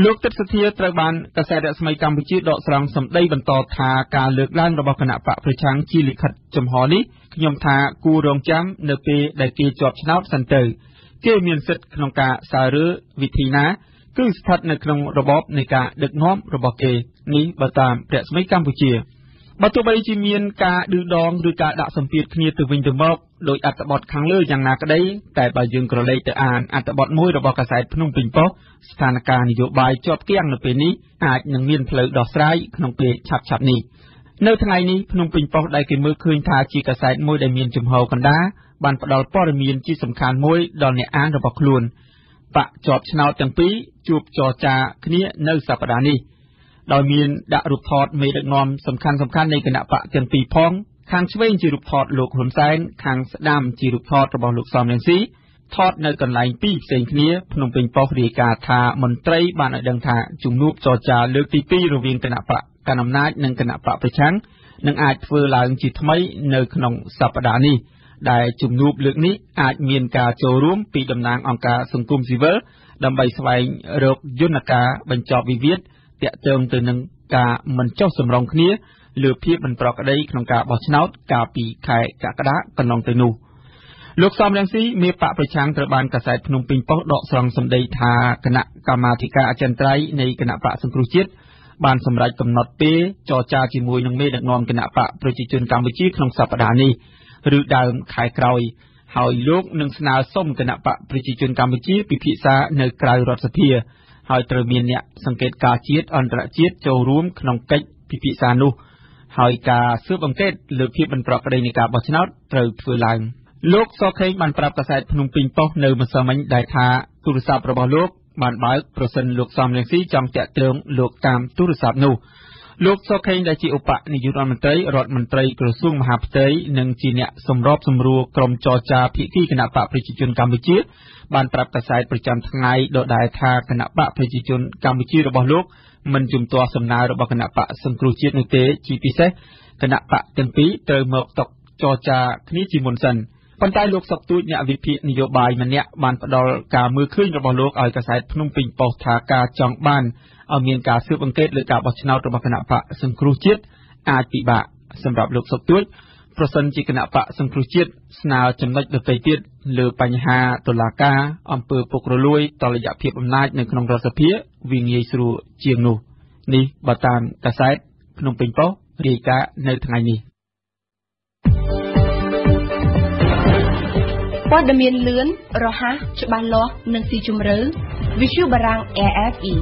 ลูกติดเสถียรตระบันกระแสเด็กสมัยกัมพูชีดอกสลังสมได้บรรทอทาการเลือกล้านระบบคณะปะประชังจีริขัดจมหอนี้ขยมทากูรองจ้ำเนเปได้เกจอบชนะสันเตอร์เกี่ยมีนศึกขนมกาสาหรือวิธีนะคือสถัดในขนมระบบในการเด็กน้อมระบบเกนี้ประตามเด็กสมัยกัมพูชีบัตุใบจีเมียนกาดื้อดองหรือกาดะสัมผัสเคียดตัววินตัวมอกโดยอัตบอดขังเลื่อยอย่างหนักได้แต่ใบยืนกระเลยแต่อ่านอัตบอดมวยระบบกระสายพนุ่งปิงป๊อกสถานการณ์นโยบายจอบเกี้ยงในปีนี้อาจยังเมียนเพลย์ดอกซ้ายขนมเปียฉับฉับนี้ในทางนี้พนุ่งปิงป๊อกได้เกี่ยมือคืนทาจีกระสายมวยได้เมียนจุ่มเฮากันด้าบันปดอลป้อเมียนจีสำคัญมวยดอนเนอ้างระบบคลุนปะจอบชนาวตังปีจูบจอจาคเนี้ยในสัปดาห์นี้โดยมีดารุปทอดเมดนอมสำคัญสำคัญในคณะปะเตียนปีพ้องทางช่วยจีรุปทอดหลวงหลมแสงทางสดามจีรุปทอดระบบหลวงซอมเลนซีทอดในกันไหลปีเสียงนี้พนมเป็นปอกดีกาธามนตรีบ้านอดังธาจุ่มนุบจอจาเลือกตีปีระเวียงคณะปะการนำนาจหนึ่งคณะปะประชังหนึ่งอาจเฟื่อลางจิตไม่ในขนมสัปดาห์นี้ได้จุ่มนุบเลือกนี้อาจมีการโจรุ่มปีดำนางองค์การสังคมซีเวอร์ดำใบสวายโรคยุนกาบรรจบวิเวศเตะเติมตัวหนึ่งกามันเจ้าสำรองขี้เหลือเพียบมันปลอกได้ขนมกาบอชนาดกาปีไข่กากระดากันลองตัวนูลูกซอมแรงซีเมปะประชังตระบานกระสายพนมปิงป๊อกดอกสองสมเดย์ทาคณะกรรมาธิการอาจารย์ไตรในคณะปะสังครุจิตบานสำรายกำหนดเปจอจาจิมวยนังเมดังงอมคณะปะประจิจนกรรมวิจิขนมสัปดาห์นี้หรือดาวขายกรอยหอยลูกหนึ่งสนาส้มคณะปะประจิจนกรรมวิจิปิพิษาในกลายรัสเพียหอยเตอร์เมียนเนี่ยสังเกตกาจีดอันตรจีดโจรุ่มขนมเก๊กพิพิสานุหอยกาซื้อบังเกตหรือพิบันปรากฏในกาบอชนาดเตอร์ฟือลังโลกโซเคมันปรับกระแสพนมปิงป๊อกเนอร์มาสมัยได้ท้าตุรสับระบาโลกบานบายเปอร์เซ็นต์โลกซอมเลนซี่จังแจกเติมโลกตามตุรสับนู Lúc sau khi đại chỉ Upa ni Yun Ron Mantray, Rod Mantray, Krosung Mahaptay, Nung Chinia, Somrop, Somru, Krom Chocha, Piki, Kanapa, Prichitun Campuchia, Ban Trap Kasai, Pricham Tangai, Dodai Tha, Kanapa, Prichitun Campuchia, Bolok, Manjum Toa, Somnar, Bakanapa, Sankruchit Nute, Chipise, Kanapa, Tempi, Termok, Tok, Chocha, Kniti Monson. Ban tai lục sọc túi nhà vip ni yo bài mà nè ban bắt đầu cả mưa khơi rồi bỏ lục ở cả sài Phnom Penh bỏ thả cả trong ban ở miền cả xứ băng kết lựa cả bọc nào rồi bọc nạp bạ sừng cừu chết ai bị bạ sầm rạp lục sọc túi person chỉ nạp bạ sừng cừu chết nào chấm đất được phê tiết lừa bành hà tờ lá ca âm bờ bộc rối tờ lệ giả phiệp âm nai nền khom rơ sập phía vì nghề sưu chiềng nô ni bà tan cả sài Phnom Penh bỏ đi cả nơi thay ni. Qua đêm yên lươn, rò há, chụp bàn lò, nâng si chùm rứ, vì siêu bà răng e ép i.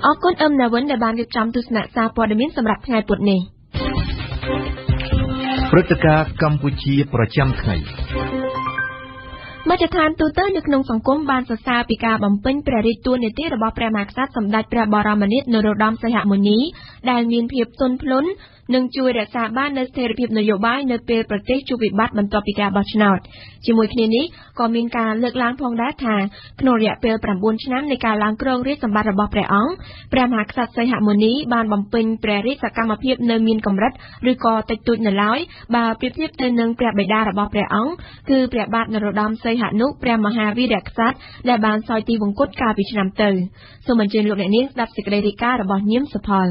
Ở con âm nào vẫn đã bàn được trăm tư sạc xa qua đêm yên xâm rạp ngày bột này. Prataka Campuchia Pracham Thai Mà trở thành tù tớ được nông phòng cốm bàn xa xa vì cả bóng pênh bà rít tuôn để tiết ra bỏ bà mạc sát xâm đạch bà bà rò mà nít nô rô đom xây hạ mùi ní, đàn miền phiếp tôn phốn, nâng chui ra xa ba nơi xe rập hiệp nô dụ bái nơi bê bà tích chú vị bát bằng tòa vì cả bò chân ọt. Chỉ mùi khi ní, có miền cả lực lãng phong đá thà, khổ rạ bê bà bốn chân nám nơi cả lãng cơng rít xâm bát ra bỏ bà óng, bà mạc sát xây hạ mùi ní, bàn bóng pênh bà rít xa căng mập hiệp nơi miền cầm rách, rùi cò tạch tụt nở lói, bà phiếp hiếp tên nâng bà bày đa ra bỏ bà óng, cứ bà bát nô rô đom xây hạ nút bà mà hà vi rạc sát, đà bàn soi ti vùng cốt ca vì chân nám từ. Số mình trên luận đại niên đặt sịch đây thì ca ra bỏ nhiễm sập hòn.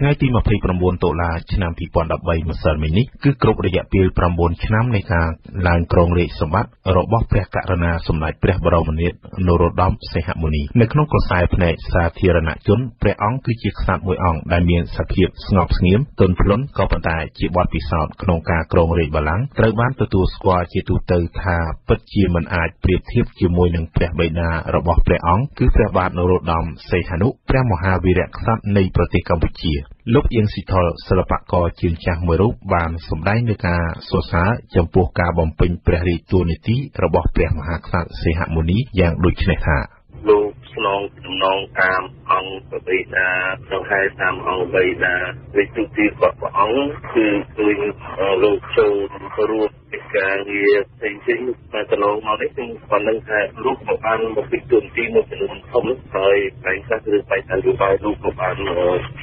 Ngay từ mập hiệp Prambon tổ là chân nam thì còn đập bay một sợi mình nít cứ cột để dẹp pil Prambon chân nam này cả làng Krong Lệ Sầm Bát rồi bóc phe cả rana sầm lại phe bờ rồng này Norodom xây hạ muni nơi khung con sai phe này sa thi rana chốn phe ong cứ chiếc sạn mũi ong đại miền sập hiệp ngọc nghiếm tôn phun có vận tải chỉ bọt bị sọt khung cả Krong Lệ bờ lắng trời ban từ từ qua chỉ từ từ thà bất chi mình ai phe thiếp chỉ môi nâng phe bầy na rồi bóc phe ong cứ phe bát Norodom xây hạ nụ phe Mahavirak sát nay Prati Campuchia lúc yên xịt thở sờ bạc co chiên chả mười rúp bàn sầm đáy nơi cả xô xá chấm buộc cả bom pin prehri tuôn tí rồi bỏ bẹt mà hạc sạn xe hạ môn ní dạng đôi chân hạ lúc non non tam ông bây giờ trong hai tam ông bây giờ với tụi tì vật ông từ từ lúc châu ruột cái nghề xây dựng mà từ lâu mà đấy cũng còn đang khai lúc một ban một cái trường ti một cái nguồn không lúc thời phải các thứ phải thành du bài lúc một ban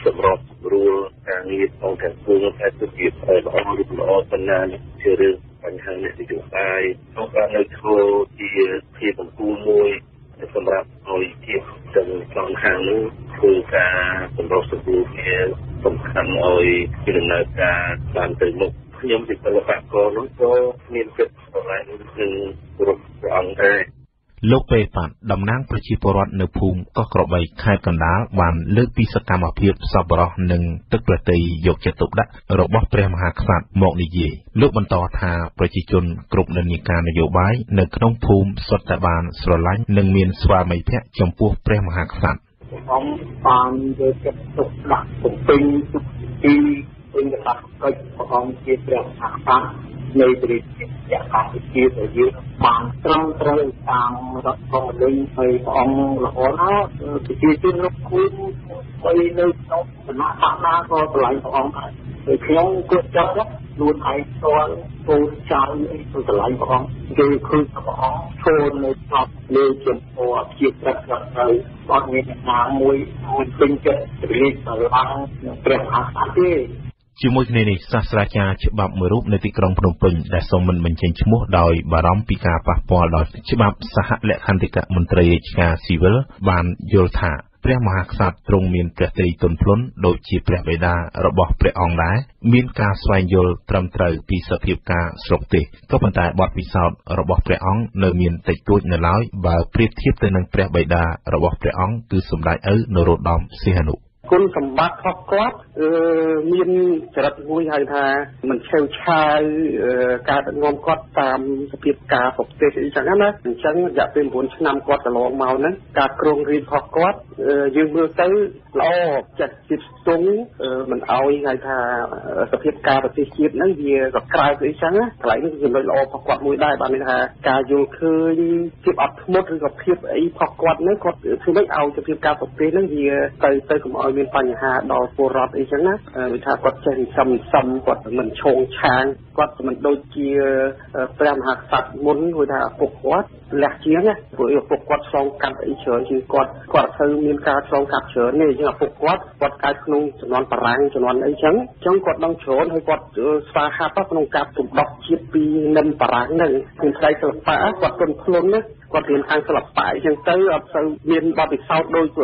sầm rộp ruột cái nghề ông cái phương cái sự nghiệp ông ông được lo phần nào chưa được phần hàng này thì được ai không phải nơi thô thì thì bằng cu môi sầm rạp ngồi kia từng con hàng nước phương cả sầm rộp sầm ruột kia sầm hàng ngồi kia là cả bàn từ một nhóm dịch là bạn có nói cho nên chuyện của lại những cuộc ông đây. Lúc về phản đồng năng của chi phổ rộn nơi phùm có cổ bày khai cầm đá bàn lưỡi bí sắc cam hợp hiệp sau bỏ nâng tức là tây dục chất tục đắc rồi bóc prem hạc sạn mộng đi dễ lúc bàn tỏ thà của chi chôn cục nền nhiệt ca nơi dấu bái nơi khổng phùm xuất tại bàn sổ lánh nâng miền xoa mấy phép trong phùa prem hạc sạn. Ông bàn về chất tục đắc của tinh tục đi Hãy subscribe cho kênh Ghiền Mì Gõ để không bỏ lỡ những video hấp dẫn. Chỉ môi này sát ra cha chụp bắp mười rúp nơi thị trường Phnom Penh đã xong mình mình trên chấm đòi bà rong pika papua đòi chụp bắp xã lệ khăn thị cả môn tây cả civil bàn yolthaព្រះមហាក្សត្រទ្រង់មានព្រះទ័យទន់ភ្លន់ដូចជាព្រះបិតារបស់ព្រះអង្គដែរមានការស្វែងយល់ត្រឹមត្រូវពីសភាពការស្រុកទេសក៏ប៉ុន្តែបទពិសោធន៍របស់ព្រះអង្គនៅមានតិចតួចនៅឡើយបើប្រៀបធៀបទៅនឹងព្រះបិតារបស់ព្រះអង្គគឺសម្ដេចឪនរោត្តមសីហនុ คุณสมบัติของกลับเอ่อมีจริตมวยให้ថាมันเชี่ยวชาญเอ่อการงมกอดตามสภาพการปกติอีจังนั้นนะអញ្ចឹងរយៈពេលchínឆ្នាំគាត់កន្លងមកហ្នឹងការគ្រងរៀនរបស់គាត់យើងមើលទៅល្អចិត្តចិត្តស្ទងមិនអោយគេថាសភាពការប្រទេសជាតិហ្នឹងវាក៏ក្រៅទៅអីចឹងណាកន្លែងនេះចំណុចល្អរបស់គាត់មួយដែរបានន័យថាការយល់ឃើញភាពអត់ធ្មត់ឬក៏ភាពអីរបស់គាត់ហ្នឹងគាត់ធ្វើមិនឲ្យសភាពការប្រទេសហ្នឹងវាទៅទៅកុំឲ្យមានបញ្ហាដល់ពលរដ្ឋអីចឹងណាវាថាគាត់ចេះសំសំគាត់មិនឆោងឆាងគាត់មិនដូចជាព្រះមហាក្សត្រមុនគាត់ថាពុកគាត់លះជាងណាព្រោះពុកគាត់ឆ្លងកាត់អីច្រើនគឺគាត់គាត់ធ្វើមានការឆ្លងកាត់ច្រើននេះយើងពុកគាត់គាត់កើតក្នុងជំនាន់បារាំងជំនាន់អីចឹងចឹងគាត់ដឹងច្រើនហើយគាត់ស្វាហាប់ក្នុងការជំដោះជាតិពីនិមបារាំងហ្នឹងគឺផ្នែកសិល្បៈគាត់ទន់ខ្លួនណាគាត់រៀនខាងសិល្បៈអញ្ចឹងទៅអត់ទៅមានបទពិសោធន៍ដូចឪ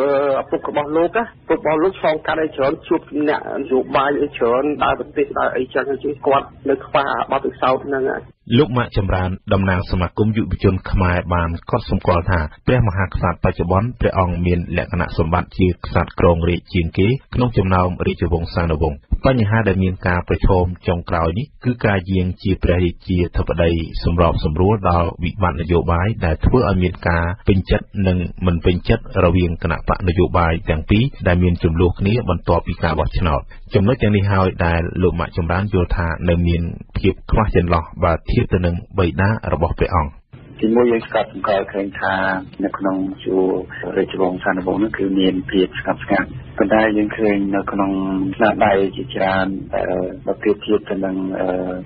ពុករបស់លោកណាពុករបស់លោកឆ្លងកាត់អីច្រើនជួបអ្នកនយោបាយអីច្រើនដើរប្រទេសដើរអីចឹងគឺគាត់នៅខ្វះបទពិសោធន៍ហ្នឹងលោកម៉ាក់ចម្រើនតំណាងសមាគមយុវជនខ្មែរបានកត់សម្គាល់ថាព្រះមហាក្សត្របច្ចុប្បន្នព្រះអង្គមានលក្ខណៈសម្បត្តិជាក្សត្រគ្រងរាជជាងគេក្នុងចំណោមរាជវង្សានុវង្សបញ្ហាដែលមានការប្រឈមចុងក្រោយនេះគឺការយាងជាព្រះរាជាធិបតីសម្របសម្រួលដល់វិបត្តិនយោបាយដែលធ្វើឲ្យមានការពេញចិត្តនិងមិនពេញចិត្តរវាងគណៈបកនយោបាយទាំងពីរដែលមានចំនួនគ្នាបន្ទាប់ពីការបោះឆ្នោតចំណុចទាំងនេះហើយដែលលោកម៉ាក់ចម្រើនយល់ថានៅមានភាពខ្វះចន្លោះបើធៀបទៅនឹងបិតារបស់ព្រះអង្គទីមួយយើងស្គាល់សង្កល់ឃើញថានៅក្នុងជួររាជវង្សានុវង្សនោះគឺមានភាពស្ងប់ស្ងាត់ប៉ុន្តែយើងឃើញនៅក្នុងស្នាដៃជាច្រើនបើប្រៀបធៀបទៅនឹង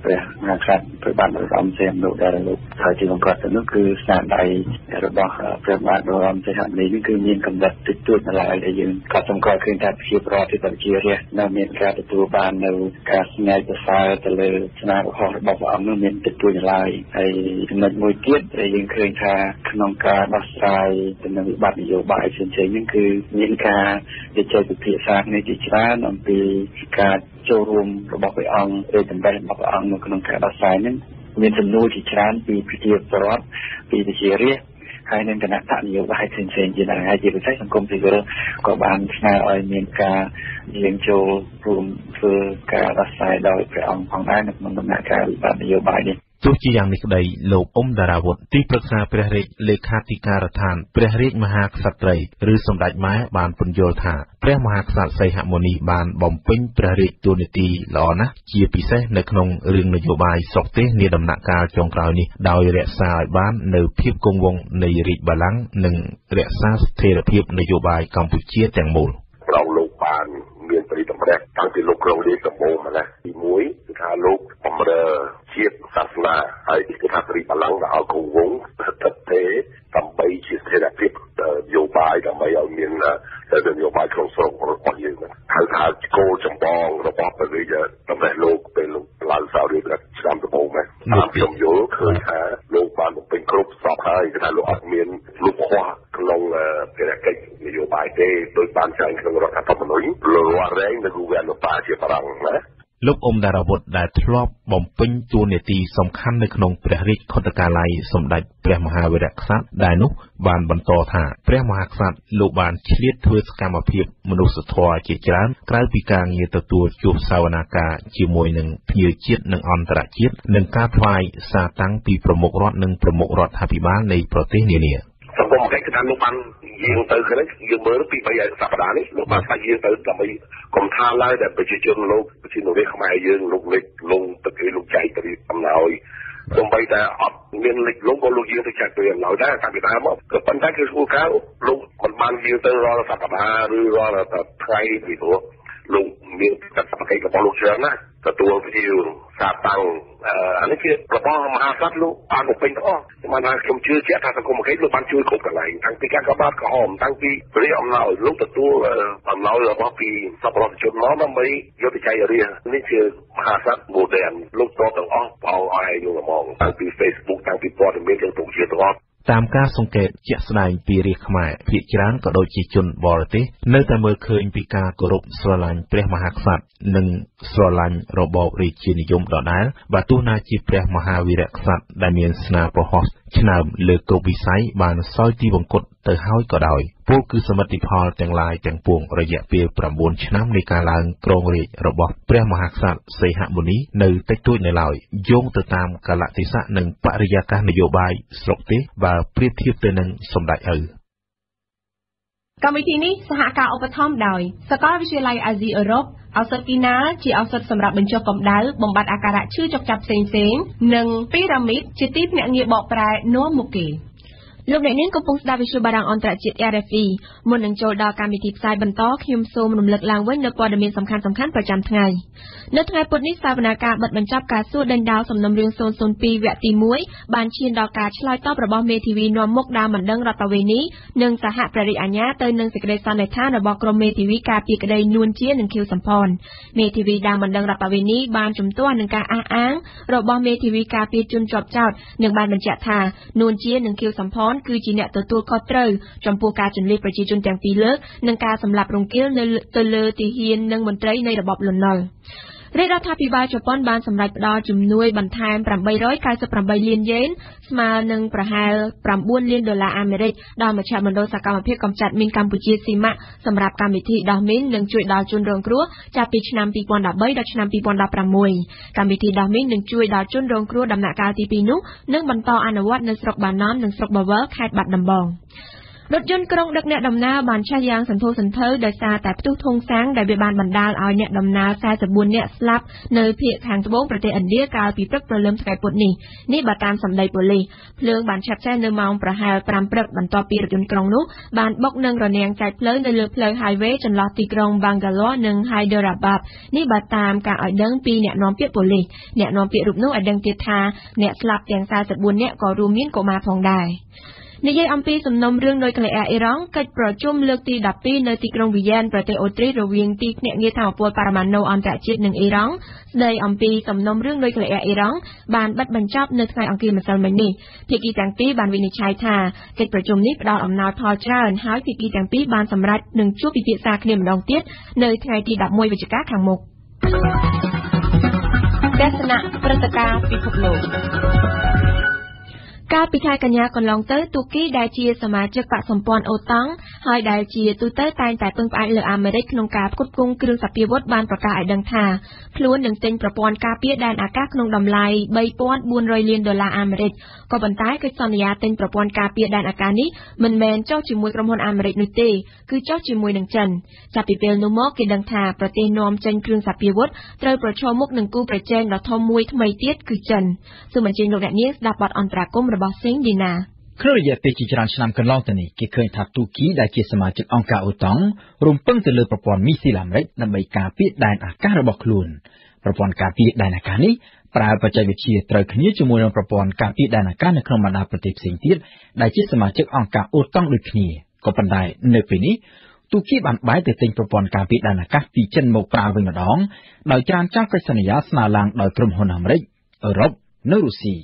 ព្រះមហាក្សត្រព្រះបាទនរោត្តមសីហនុដែលលោកហើយជាអង្គរដ្ឋនោះគឺស្នាដៃរបស់ព្រះបាទនរោត្តមសីហនុនេះគឺមានកម្រិតតិចតួចនៅឡើយដែលយើងក៏សង្កល់ឃើញថាភាពរដ្ឋបជារាស្ត្រនៅមានការទទួលបាននៅការស្ញាយប្រសើរទៅលើស្នាដៃរបស់ព្រះអង្គនោះមានតិចតួចនៅឡើយហើយចំណុចមួយទៀតយើងឃើញថាក្នុងការដោះស្រាយទៅនឹងវិបត្តិនយោបាយផ្សេងៗហ្នឹងគឺមានការវិចារពិភាក្សាគ្នាជាច្រើនអំពីការចូលរួមរបស់ព្រះអង្គឬតម្រិះរបស់ព្រះអង្គនៅក្នុងការដោះស្រាយហ្នឹងមានចំនួនជាច្រើនពីប្រជាពលរដ្ឋពីប្រជារាស្ត្រហើយនឹងគណៈបកនយោបាយផ្សេងៗជាដែរហើយជាពិសេសសង្គមស៊ីវិលក៏បានស្នើឲ្យមានការយើងចូលរួមធ្វើការដោះស្រាយដោយព្រះអង្គផងដែរនៅក្នុងដំណាក់កាលវិបត្តិនយោបាយនេះទោះជាយ៉ាងនេះក្តីលោកអ៊ុំដារាវុធទីប្រឹក្សាព្រះរាជលេខាធិការដ្ឋានព្រះរាជមហាក្សត្រីឬសម្ដេចម៉ែបានពន្យល់ថាព្រះមហាក្សត្រសីហមុនីបានបំពេញព្រះរាជតួនាទីល្អណាស់ជាពិសេសនៅក្នុងរឿងនយោបាយសកទេសនាដំណាក់កាលចុងក្រោយនេះដោយរក្សាឲ្យបាននៅភាពគង់វង្សនៃរាជបល្ល័ង្កនិងរក្សាស្ថិរភាពនយោបាយកម្ពុជាទាំងមូលបានមានប្រតិតម្រិះតាំងពីលោកក្រុងរាជសម្បូរមកណាទីមួយគឺថាលោកបំរើជាតិសាសនាហើយគឺថាព្រះបល្ល័ង្កដល់គង់វង្សស្ថិតទេដើម្បីជាស្ថិរភាពនយោបាយដើម្បីឲ្យមានស្ថិរភាពនយោបាយក្នុងស្រុករបស់យើងហើយថាគោលចម្បងរបស់ព្រះរាជតម្រិះលោកពេលលោកឡើងសោរាជរដ្ឋឆ្នាំដំបូងហ្នឹងតាមខ្ញុំយល់ឃើញថាលោកបានបំពេញគ្រប់សពហើយគឺថាលោកអត់មានលុបខ្វះក្នុងភារកិច្ចនយោបាយទេដោយបានចែងក្នុងរដ្ឋធម្មនុញ្ញលោកវ៉ារ៉េងនៅគូវែនលោកប៉ាជាបារាំងណាលោកអ៊ុំដារាវុធដែលធ្លាប់បំពេញតួនាទីសំខាន់នៅក្នុងព្រះរាជខុទ្ទកាល័យសម្ដេចព្រះមហាវីរក្សត្រដែលនោះបានបន្តថាព្រះមហាក្សត្រលោកបានឆ្លៀតធ្វើសកម្មភាពមនុស្សធម៌ជាច្រើនក្រៅពីការងារទទួលជួបសវនាការជាមួយនឹងភ្ញៀវជាតិនិងអន្តរជាតិនិងការថ្វាយសារតាំងពីប្រមុខរដ្ឋនិងប្រមុខរដ្ឋាភិបាលនៃប្រទេសនានាសង្គមគេថាលោកបានយាងទៅខ្លះយើងមើលពីបីសប្តាហ៍នេះលោកបានស្វែងយាងទៅដើម្បីកុំថាឡើយដែលប្រជាជនលោកប្រជាជនខ្មែរយើងលោកលេចលងទឹកឯលោកចៃទៅអំណោយសំបីតែអត់មានលេចលងក៏លោកយាងទៅចាត់ទៅអំណោយដែរតាមពីដើមមកក៏ប៉ុន្តែគឺស្គាល់ការលោកមិនបានយាងទៅរាល់សប្តាហ៍ឬរាល់តែថ្ងៃពីព្រោះលោកមានកាតព្វកិច្ចរបស់លោកច្រើនណាស់ទទួលភ្ញៀវសាតាំងអានេះជារបស់មហាក្សត្រលោកបានបំពេញទាំងអស់មិនថាខ្ញុំជឿជាក់ថាសង្គមគេលោកបានជួយគ្រប់កន្លែងតាំងពីការកបាតក្រហមតាំងពីព្រះអំណោយលោកទទួលអំណោយរបស់ពីសប្បុរសជនមកដើម្បីយកទៅចែករាជនេះជាមហាក្សត្រ modern លោកតបទាំងអស់បោឲ្យឯងយកមកតាំងពី Facebook តាំងពីព័ត៌មានទាំងពុកជាទាំងអស់តាមការសង្កេតជាក់ស្ដែងពីរាជខ្មែរភាគច្រើនក៏ដូចជាជនបរទេសនៅតែមើលឃើញពីការគោរពស្រឡាញ់ព្រះមហាក្សត្រនិងស្រឡាញ់របបរាជានិយមដដែលបើទោះណាជាព្រះមហាវីរក្សត្រដែលមានស្នាប្រហោះ ឆ្នើមលើកូវីស័យបានសោយទីបង្គត់ទៅហើយក៏ដោយ កម្មវិធីនេះសហការឧបត្ថម្ភដោយសាកលវិទ្យាល័យអាស៊ីអឺរ៉ុប លោកអ្នកនាងកំពុងស្ដាប់វិទ្យុបារាំងអន្តរជាតិ អារ អេଫអ៊ី មុននឹងចូលដល់កម្មវិធីផ្សាយបន្តខ្ញុំសូមរំលឹកឡើងវិញនៅព័ត៌មានសំខាន់ៗប្រចាំថ្ងៃ នៅថ្ងៃពុធនេះ សាវនាការបិទបញ្ចប់ការសួរដេញដោលសំណុំរឿង សូន សូនពីរ វគ្គទីមួយ បានឈានដល់ការឆ្លើយតបរបស់មេធាវីនាំមុខដើមបណ្ដឹងរដ្ឋាភិបាលនេះ និងសហប្រតិអាជ្ញា ទៅនឹងសេចក្តីសន្និដ្ឋានរបស់ក្រុមមេធាវីការពារក្តីនួនជា និងខៀវសំផន មេធាវីដើមបណ្ដឹងរដ្ឋាភិបាលនេះ បានជំទាស់នឹងការអះអាងរបស់មេធាវីការពារជនជាប់ចោទ និង បានបញ្ជាក់ថា នួនជា និង ខៀវសំផន គឺជាអ្នកទទួលខុសត្រូវចំពោះការជម្លៀសប្រជាជនទាំងពីរលើកនិងការសម្លាប់រង្គាលនៅលើទីហ៊ាននិងមន្ត្រីនៃរបបលន់នល់ រដ្ឋាភិបាលជប៉ុនបានសម្រេចផ្តល់ជំនួយបន្ថែម eight hundred ninety-eightលានយេន ស្មើនឹងប្រហែល nineលានដុល្លារអាមេរិក ដល់មជ្ឈមណ្ឌលសកម្មភាពកម្ចាត់មីនកម្ពុជាស៊ីម៉ាក់ សម្រាប់កម្មវិធីដោះមីននិងជួយដល់ជនរងគ្រោះចាប់ពីឆ្នាំ twenty thirteen ដល់ឆ្នាំ twenty sixteen កម្មវិធីដោះមីននឹងជួយដល់ជនរងគ្រោះដំណាក់កាលទី two នោះនឹងបន្តអនុវត្តនៅស្រុកបាណំនិងស្រុកបាវលខេត្តបាត់ដំបង រថយន្តក្រុងដឹកអ្នកដំណើរបានឆេះយ៉ាងសន្ធោសន្ធៅដោយសារតែផ្ទុះធុងសាំងដែលវាបានបណ្ដាលឲ្យអ្នកដំណើរ forty-fourនាក់ ស្លាប់នៅភូមិខាងត្បូងប្រទេសឥណ្ឌាកាលពីព្រឹកព្រលឹមថ្ងៃពុធនេះ នេះ បើ តាម សម្ដី ប៉ូលីស ភ្លើង បាន ឆាប ឆេះ នៅ ម៉ោង ប្រហែល five ព្រឹក បន្ទាប់ ពី រថយន្ត ក្រុង នោះ បាន បុក នឹង រនាំង ចែក ភ្លើង នៅ លើ ផ្លូវ highway ចន្លោះ ទី ក្រុង Bangalore និង Hyderabad នេះ បើ តាម ការ ឲ្យ ដឹង ពី អ្នក នាំ ពាក្យ ប៉ូលីស អ្នក នាំ ពាក្យ រូប នោះ ឲ្យ ដឹង ទៀត ថា អ្នក ស្លាប់ ទាំង forty-four នាក់ ក៏ រួម មាន កុមារ ផង ដែរ និយាយអំពីសំណុំរឿងនុយក្លេអ៊ែរអ៊ីរ៉ង់កិច្ចប្រជុំលើកទីtwelve នៅទីក្រុងវីយ៉ែនប្រទេសអូស្ទ្រីរវាងទីភ្នាក់ងារធម្មពលប៉ារ៉ាម៉ាណូអន្តរជាតិនិងអ៊ីរ៉ង់ស្ដីអំពីសំណុំរឿងនុយក្លេអ៊ែរអ៊ីរ៉ង់បានបិទបញ្ចប់នៅថ្ងៃអង្គារម្សិលមិញនេះភាគីទាំងពីរបានវិនិច្ឆ័យថាកិច្ចប្រជុំនេះផ្ដល់អំណោយផលច្រើនហើយភាគីទាំងពីរបានសម្រេចនឹងជួបពិភាក្សាគ្នាម្ដងទៀតនៅថ្ងៃទីeleven ខែកញ្ញាកន្លងទៅ កាលពីខែកញ្ញាកន្លងទៅ ក្នុងរយៈពេលជាច្រើនឆ្នាំកន្លងទៅនេះគេឃើញថាទូគីដែលជាសមាជិកអង្គការអូតង់រំពឹងទៅលើប្រព័ន្ធមីស៊ីឡាមរិចដើម្បីការពារដែនអាកាសរបស់ខ្លួនប្រព័ន្ធការពារដែនអាកាសនេះប្រើបច្ចេកវិទ្យាត្រូវគ្នាជាមួយនឹងប្រព័ន្ធការពារដែនអាកាសនៅក្នុងបណ្ដាប្រទេសផ្សេងទៀតដែលជាសមាជិកអង្គការអូតង់ដូចគ្នាក៏ប៉ុន្តែនៅពេលនេះ ទូគីបានបែរទៅទិញប្រព័ន្ធការពារដែនអាកាសពីចិនមកប្រើវិញម្ដងដោយច្រើនចោលកិច្ចសន្យាស្មើឡើងដោយក្រុមហ៊ុនអាមេរិក អឺរ៉ុុប នៅរុស្ស៊ី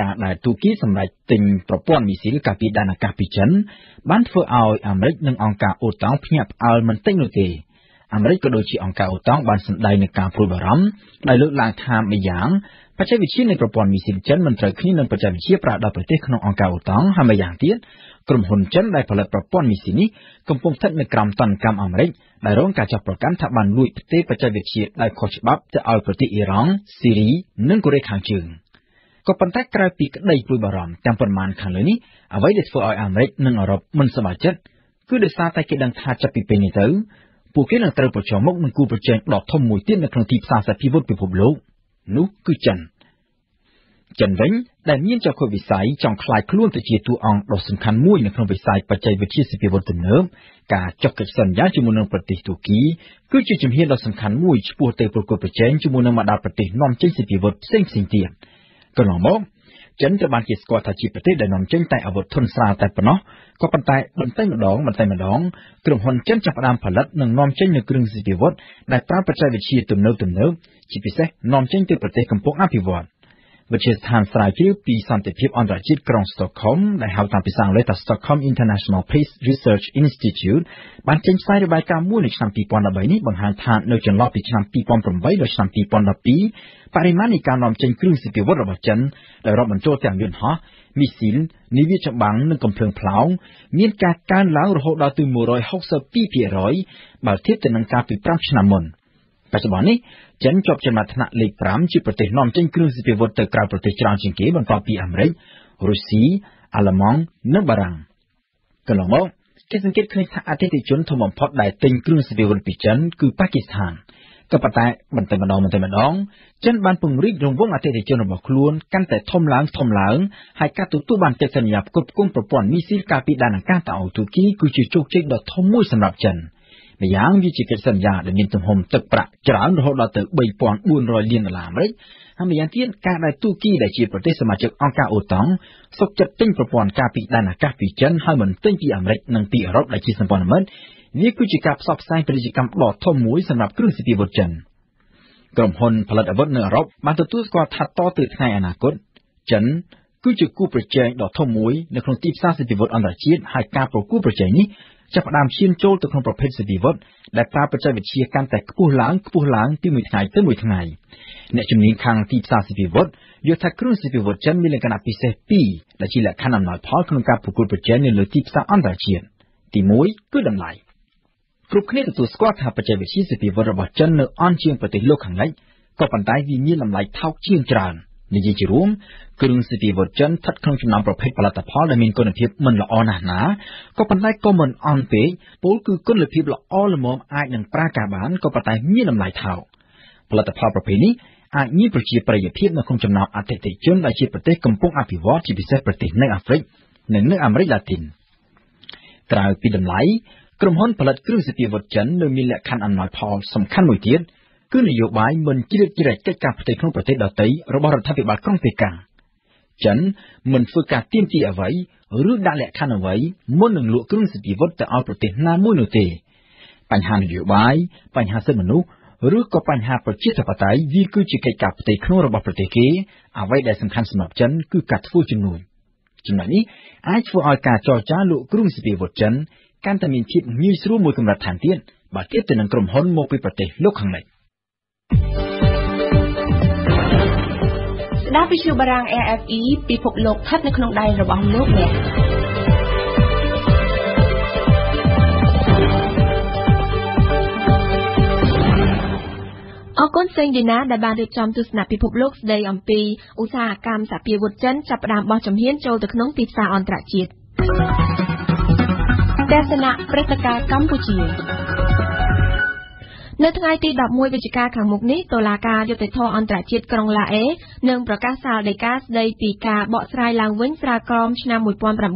ការដែលទូគីសម្រេចទិញប្រព័ន្ធមីស៊ីលកាពីដែនអាកាសពីចិនបានធ្វើឲ្យអាមេរិកនិងអង្គការអូតង់ភ្ញាក់ផ្អើលមិនតិចនោះទេអាមេរិកក៏ដូចជាអង្គការអូតង់បានសម្ដែងនឹងការព្រួយបារម្ភដែលលើកឡើងថាម្យ៉ាងបច្ចេកវិទ្យានៃប្រព័ន្ធមីស៊ីលនេះកំពុងស្ថិតនៅក្រោមតន្តកម្មអាមេរិកដែលរងការចាប់ប្រកាន់ថាបានលួចប្រទេសបច្ចេកវិទ្យាដោយខុសច្បាប់ទៅឲ្យប្រទេសអ៊ីរ៉ង់ ក៏ប៉ុន្តែក្រៅ កន្លងមកចិនត្រូវបានគេស្គាល់ថាជាប្រទេសដែលនាំចេញតែអាវុធធុនស្រាលតែប៉ុណ្ណោះក៏ប៉ុន្តែបន្តមកដងបន្តមកដងក្រុមហ៊ុនចិនចាប់ផ្ដើមផលិតនិងនាំចេញនៅគ្រឿងស៊ីវិវត្តដែលប្រើបច្ចេកវិទ្យាទំនើបទំនើបជាពិសេសនាំចេញទៅប្រទេសកម្ពុជាអភិវឌ្ឍន៍វិទ្យាស្ថានស្រាវជ្រាវពីសន្តិភាពអន្តរជាតិក្រុង Stockholm ដែលហៅតាមភាសាអង់គ្លេសថា Stockholm International Peace Research Institute បានចេញផ្សាយរបាយការណ៍មួយនៅឆ្នាំ twenty thirteen នេះបង្ហាញថានៅចន្លោះពីឆ្នាំ two thousand eight ដល់ឆ្នាំ two thousand twelve បរិមាណនៃការនាំចេញគ្រឿងស៊ីវិវត្តរបស់ចិនដែលរាប់បញ្ចូលទាំងយន្តហោះ Mỹ xin, nếu biết chậm bằng nâng cầm thường pháo, miễn cả can láng rồi hậu đào từ mùa rồi học sơ pi phía rồi, bảo thiết từ năng cao từ tám trăm năm môn. Bây giờ này, chấn chọc trên mặt nạ lịch pram chỉ có thể nằm trên cương sự về vật từ cả có thể trang trình kế bằng copy Amrit, Russia, Alemán, nước Ba Lan. Còn lại, cái sự kiện khởi sát ở thế thị trấn thôn mỏng phật đại tình cương sự về vật thị trấn cứ Pakistan. Các bạn tại bản tin đó, bản tin đó, trên bàn phùng rít rồng vung ở thế thị trấn bảo luôn căn tại thom láng thom láng, hai cá tụt tụt bàn chạy sân nhập cột cungប្រព័ន្ធ missile capi đàn ở cá tàu tụt kí cứ chỉ chụp trên đợt thom mũi sầm rạp trần. Bây giờ như chỉ cần sân nhà để miền Trung Hồng tập bạ chán rồi đợt tự bày pòn buồn rồi liền làm đấy. Hôm nay tiên cả đại tụt kí đại chỉประเทศสมาชิกองค์การโอตังสกัดติ้งប្រព័ន្ធ capi đàn ở capi trần hai mình tinh pi Ả Rập nâng pi Ả Rập đại chỉ sân bóng mất. Nếu cứ chỉ gặp sắp sai về chỉ cầm đỏ thom mũi sầm rạp cương sĩ bị vật trần. Gồm hồn phật ở bên Ả Rập, bản thân tôi có thật to từ ngày anh cốt. Trần cứ chỉ cúp về chơi đỏ thom mũi, nếu không tiếp sát sẽ bị vật ăn đại chiến, hai ca pro cúp về chơi ní, chắc đam chiên trâu từ không prophet sẽ bị vật, đại ca về chơi về chia can tại cúp láng cúp láng từ mười ngày tới mười ngày. Nếu chúng mình khang tiếp sát sẽ bị vật, do thắc cương sĩ bị vật trần mới lên căn áp xe pi, là chỉ là khả năng nói thoát không ca pro cúp về chơi nên lời tiếp sát ăn đại chiến. Thì mũi cứ đầm lại. Cục này tụt squat hạ bạch về chi sự bị vỡ bạch chân nợ an chiên bạch lục hàng lấy, có bàn tay vì nhiên làm lại thao chiên tràn. Nên chỉ rúm, cương sự bị vỡ chân thất không chịu nắm bọc hết và là tập hóa là mình còn được hiệp mình là o nà ná, có bàn tay có mình an tế, bố cứ còn được hiệp là o là mồm ai đằng pra cả bán có bàn tay nhiên làm lại thao. Và là tập hóa bọc hết ní, ai nhiên bạch chi bạch hiệp mà không chịu nắm ăn tệ tệ chân đại chi bạch tệ cầm bông api vót chỉ bị xét bạch tệ nước Afrik, nên nước Améric Latin. Trai bị đầm lại. Cầm hôn phật cương sự vật chấn nơi miền lệ khăn ăn nói phò sầm khăn mùi tiết cứ là dụ bái mình chỉ được chỉ là cách cặp thì không phải thế đào tấy rồi bao giờ thay vì bà con về càng chấn mình phơi cả tiêm chỉ ở vậy rước đã lệ khăn ở vậy muốn đường lụa cương sự vật tại ao protein na môi nội tề bánh hà dụ bái bánh hà sơn menu rước có bánh hà vật chiết thập tái vì cứ chỉ cách cặp thì không rồi bao giờ thế kế à vậy đại sầm khăn sầm hợp chấn cứ cắt phu chừng nổi chừng này ai phu ao cả cho cha lụa cương sự vật chấn Cảm ơn mình chịu như sưu mùi cùng đặt thẳng tiện, và tiếp từ nâng cầm hôn một bịch bật tế lúc hàng này. Đã bị chịu bà rằng e ép i bị phục lục thắt nơi không đầy rồi bóng lúc nè. Ở con xanh đi ná đã bàn được trong tư sạp bị phục lục đầy ẩm bì, ủ xa cam sạp bìa vụt chân chạp đàm bò chấm hiến châu từ khổng tiếp xa ổn trả chiếc. Đa sân ạ, Prataka, Campuchia. Nơi tháng ngày ti đọc mùi về chì ca khẳng mục ní, Tô La Ca dựa tới thô ổn trả chiết cọng là ế, nâng bảo các sao đầy các đầy tì ca bọ srai làng vĩnh sra crom năm một nghìn chín trăm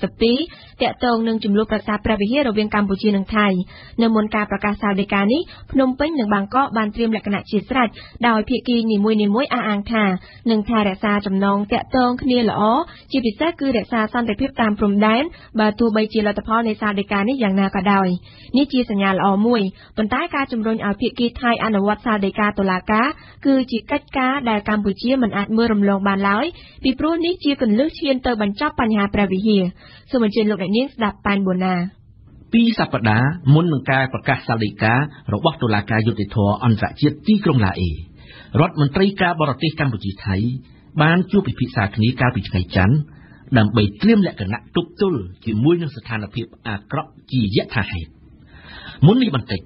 sáu mươi hai, tẹa tông nâng chùm lụp prasa pravihia ở viên Campuchia nâng Thái. Nâng môn ca bảo các sao đầy ca ní, Phnom Penh nâng Bangkok bàn triêm lạc nạ chiết sạch, đòi phía kỳ nì mùi nì mùi a ang thà, nâng Thái rạ xa trầm nông tẹa tông khnia lõ, chi bị xét cư rạ xa san đầy phép tam prom đán, bà tu bay chi là tập hoa này sao đầy ca ní dạng nào cả đòi. Ní chi sân nhà lõ mùi, bần tái ca chùm Ở phía kỳ thai ăn ở What's up để ca tổ là cá, cứ chỉ cách cá đài Campuchia mình ăn mưa rầm lồng bàn lái, vì pro nít chia cần lướt xuyên tới bàn chóp bàn hà pravihia, sự mình trên lục đại niên đạp bàn buồn à. Pi sập đá muốn mừng ca và ca sao để cá, rồi bắt tổ là cá dùng để thò ăn vạ chiết ti công lại, rót mình tây cá bờ tây Campuchia thấy, bán chua bị pizza cái ní cá bị cay chán, đầm bầy tiêm lại cái nặng tụt tul chỉ muối nước sệt hàn ở phía à cọp chỉ dễ thả hẹp, muốn đi bàn tịch.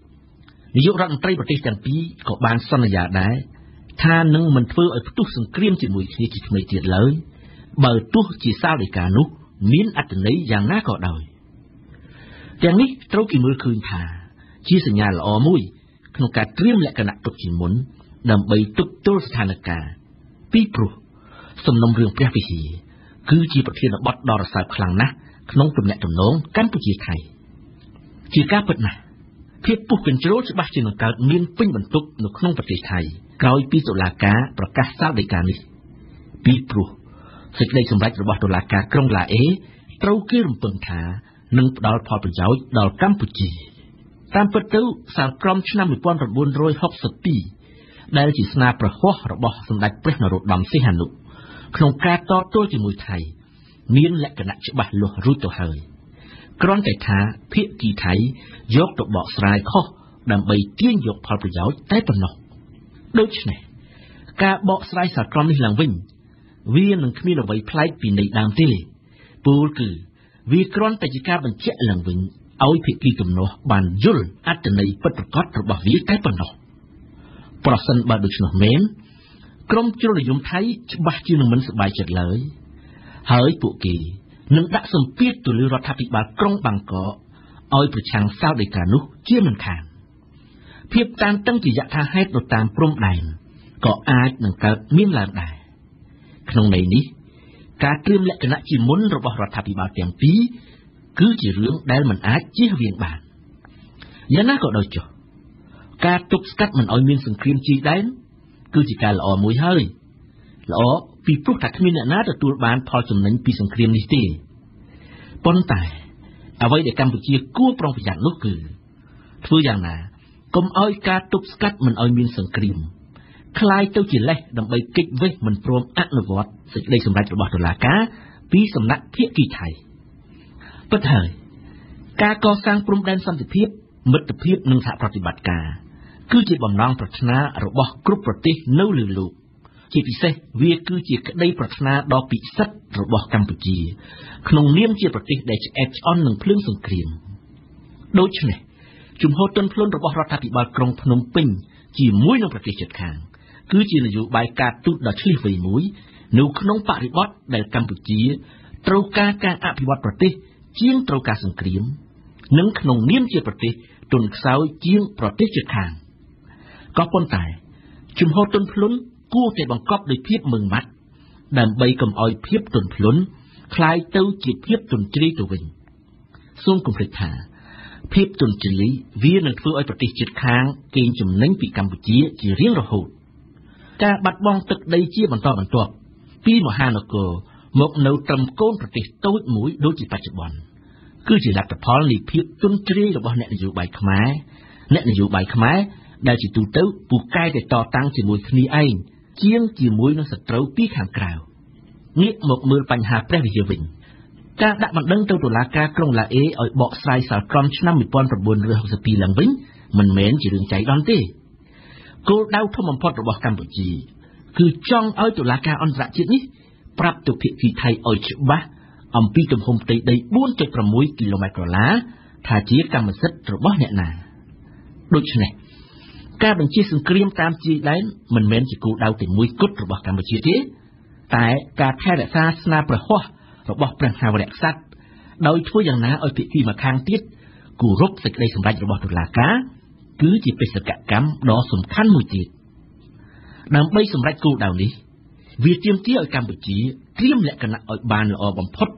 Nếu dụ rằng tây bờ tây chẳng bí có bàn sân là giả đá, tha nâng mình phơ ở túc sừng kriêm chỉ mùi khi chỉ mùi tiệt lới, bờ túc chỉ sao để cả nút, miến ắt tình ấy giang ná có đời. Giang nít trâu kỳ mưa khuyên thà, chia sẻ nhà là o mùi, không cả kriêm lại cả nặng túc chỉ muốn, đầm bầy túc tốt thà là cả. Bí bù, xâm nông rương phép vì gì, cứ chỉ bậc thiên là bọt đo là sao khẳng ná, nông trùm lại trùm nông, cán bù chỉ thầy. Chỉ cá bật này. Thiết buộc quyền chế độ sẽ bắt trên nền cao miền Bắc bản tộc nó không vật lý Thái, coi pi tổ la cá và cá sao để cá này, pi pro, thực đây sùng bái của tổ la cá trong là é, trâu kia rụng tuần thả, nâng đào phò bờ giáo đào Campuchia, tam phật tử sang Crom năm một nghìn bốn trăm rồi học sập pi, đây là chỉ snap và hoa và bò sùng đại bách nội đầm xí Hà Nội, không cá to tôi chỉ mùi Thái, miền lại cả nặng chữ bạc lụa rút tổ hơi. Còn tại thả, phía kỳ thấy, dốt độc bọ sài khó, đàm bày tiên dột phá bởi giáo tới tầm nọc. Đối chứ này, cả bọ sài xa tròn đi làng vinh, viên nâng khmien ở vậy plei pin đầy đam tê lệ, bù cứ vì con tay chỉ bằng chĩa lần vĩnh, áo phe kỳ cầm nó bàn dul át tận này bất được cốt rồi bỏ vía cái bằng nó. Prosen bà được nó mến, krom chưa được dùng thấy ba chưa nâng mình sự bài chật lời, hỡi bộ kỳ nâng đã sầm biết từ lưu rọt tháp bị bà krom bằng cỏ, ôi bự chàng sao để cả nút chia mình khàn. Phiệp tam tăng chỉ dạ tha hết đột tam prom đài, có ai nâng cao miên làm đài. Trong này ní, cá trêm lệ cái nãy chỉ muốn rồi bảo rọt tháp bị bà tiệm tí, cứ chỉ rưỡng đài mình á chia viên bàn. Giá nát có đâu chứ? Cá túc cắt mình ôi miên sừng cream chi đáy, cứ chỉ cá lọ mùi hơi, lọ vì phút thạch miên nãy nát rồi tụi bạn thò sừng nánh pi sừng cream đi tê. Bón tài. À vậy để Campuchia cua prong phải dạng nước cử, thứ dạng là công ơi ca túc cắt mình ơi miên sừng cream, khai tao chỉ lấy đầm bầy kịch với mình prong ăn được vót, dịch đây sầm lại được bỏ được là cá, ví sầm nặng thiết kỳ thải, bất thời, ca co sang prong đen xăm tập hiệp, mất tập hiệp nâng hạ prati bạt cá, cứ chỉ bầm non prati na rồi bỏ group prati nấu lử lụ, chỉ vì thế việc cứ chỉ đây prati na đo bị sắt rồi bỏ Campuchia. Nông niêm chia bậc để ép on nông phun sương kìm. Đối chứ này, chúng họ tuân phun robot rác bị bạt trong Phnom Penh chỉ mũi nông bậc chật hàng, cứ chỉ là dụ bài ca tụt đã chửi về mũi, nếu nông bạc robot để Campuchia, trâu ca ca áp bị bạt bậc tê, chiên trâu ca sương kìm, nâng nông niêm chia bậc tê tuần sau chiên bậc tê chật hàng. Có quan tài, chúng họ tuân phun cua để bằng cọp để phép mừng mắt, đàn bay cầm oi phép tuần phun. Khai tâu chỉ phép tuần trí tù bình. Xuân cùng lịch thả, phép tuần trí vì nâng phương ôi bạc tích trịt kháng kênh chùm nánh bị Campuchia chỉ riêng rồi hụt. Cả bạc bong tực đây chia bằng to bằng tuộc. Vì một hà nọc cổ, một nấu trầm côn bạc tích tối mũi đối chỉ bạc trực bọn. Cứ chỉ lạc tập hóa lý phép tuần trí là bọn nẹ dù bài khám ái. Nẹ dù bài khám ái, đào chỉ tù tấu bù cai để to tăng chỉ mùi khní anh, chiêng chỉ mùi nó sạch trấu biết hàng cào. Nghĩa một mưa bánh hạ bè về dự vĩnh. Các đã bằng đấng trâu tù lá ca trong là ế ở bọ sai xào trong năm mươi bọn rộn rửa học dập đi lần vĩnh, mình mến chỉ đường cháy đón tê. Cô đau thông bằng bọn rộn bỏ Campuchia, cứ trong ơi tù lá ca on dạ chiếc ní, bạp tù thị thị thay ở chữ ba, ông bí tùm hôm tây đây bốn chục rộng mũi km lá, thả chiếc cam mà rất rộn bỏ nhẹ nà. Đôi chứ này, các bằng chiếc xương kriêm tam chi đấy, mình mến chỉ cô đau tình mũi cút rộn bỏ Campuchia thế. Tại cả hai đại gia Sna Prahoa và Bọc Prang Hào đại sát đối với dân ná ở thị khi mà khang tiết cù rốt dịch đây sầm bạch và Bọc được là cá cứ chỉ bị sự cạn cám đó sầm khăn mùi tiệt đang bay sầm bạch cù đào đi vì tiêm tía ở Campuchia tiêm lại cả nặng ở bàn là ở bằng phốt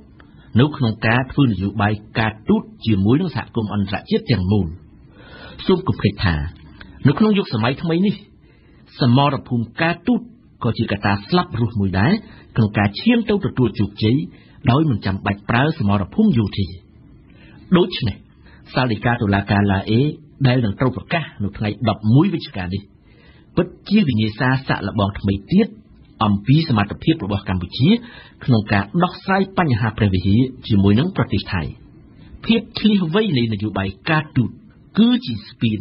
nếu không cá phun dụ bài cá tút chỉ muối nước sạch cùng ăn rạ chết tiền mùn xuống cục thịt thả nếu không dục sầm máy thằng mấy ní sầm mò đập phun cá tút có chỉ cả ta slap ruột mùi đá, còn cả chiêm tâu từ tua chuột giấy, đói mình chạm bạch prau xem mò đập phun dù thì. Đối chứ này, sao để ca tụi là ca là ế, đây là trâu vật ca, một ngày đập mũi với cả đi. Bất chi vì người xa xạ là bọn thằng mấy tiết, âm phí xem mò đập thiếp của bọn Campuchia, còn cả đọc sai pan nhà hà previhi chỉ mùi nắng prati thải. Thiếp khi vây lấy là dù bài ca tụt, cứ chỉ spin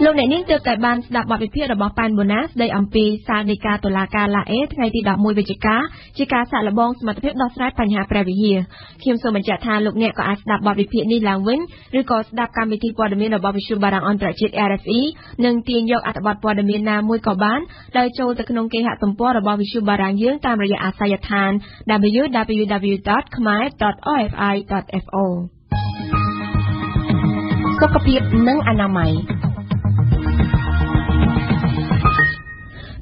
Lâu này những tập tại ban đặt mọi việc phía đập pan bonus đây âm pi sa đề ca tổ la ca là ế ngày thì đọc môi về chiếc cá chiếc cá xả là bong mà tập đọc sát pan hà previhia khiêm sâu mình trả than lục nhẹ có ai đặt mọi việc phía ni làng vĩnh rồi có đặt cam bị thi qua đường miền đọc Vichu Barang on Rakit rờ ép i nâng tiền dọc đặt bọt qua đường miền nam môi có bán đời châu từ khung kế hạ tầm qua đọc Vichu Barang dưỡng tam rồi giả sai than w w w dot khmer dot r f i dot f o สุขภาพនិងអនាម័យ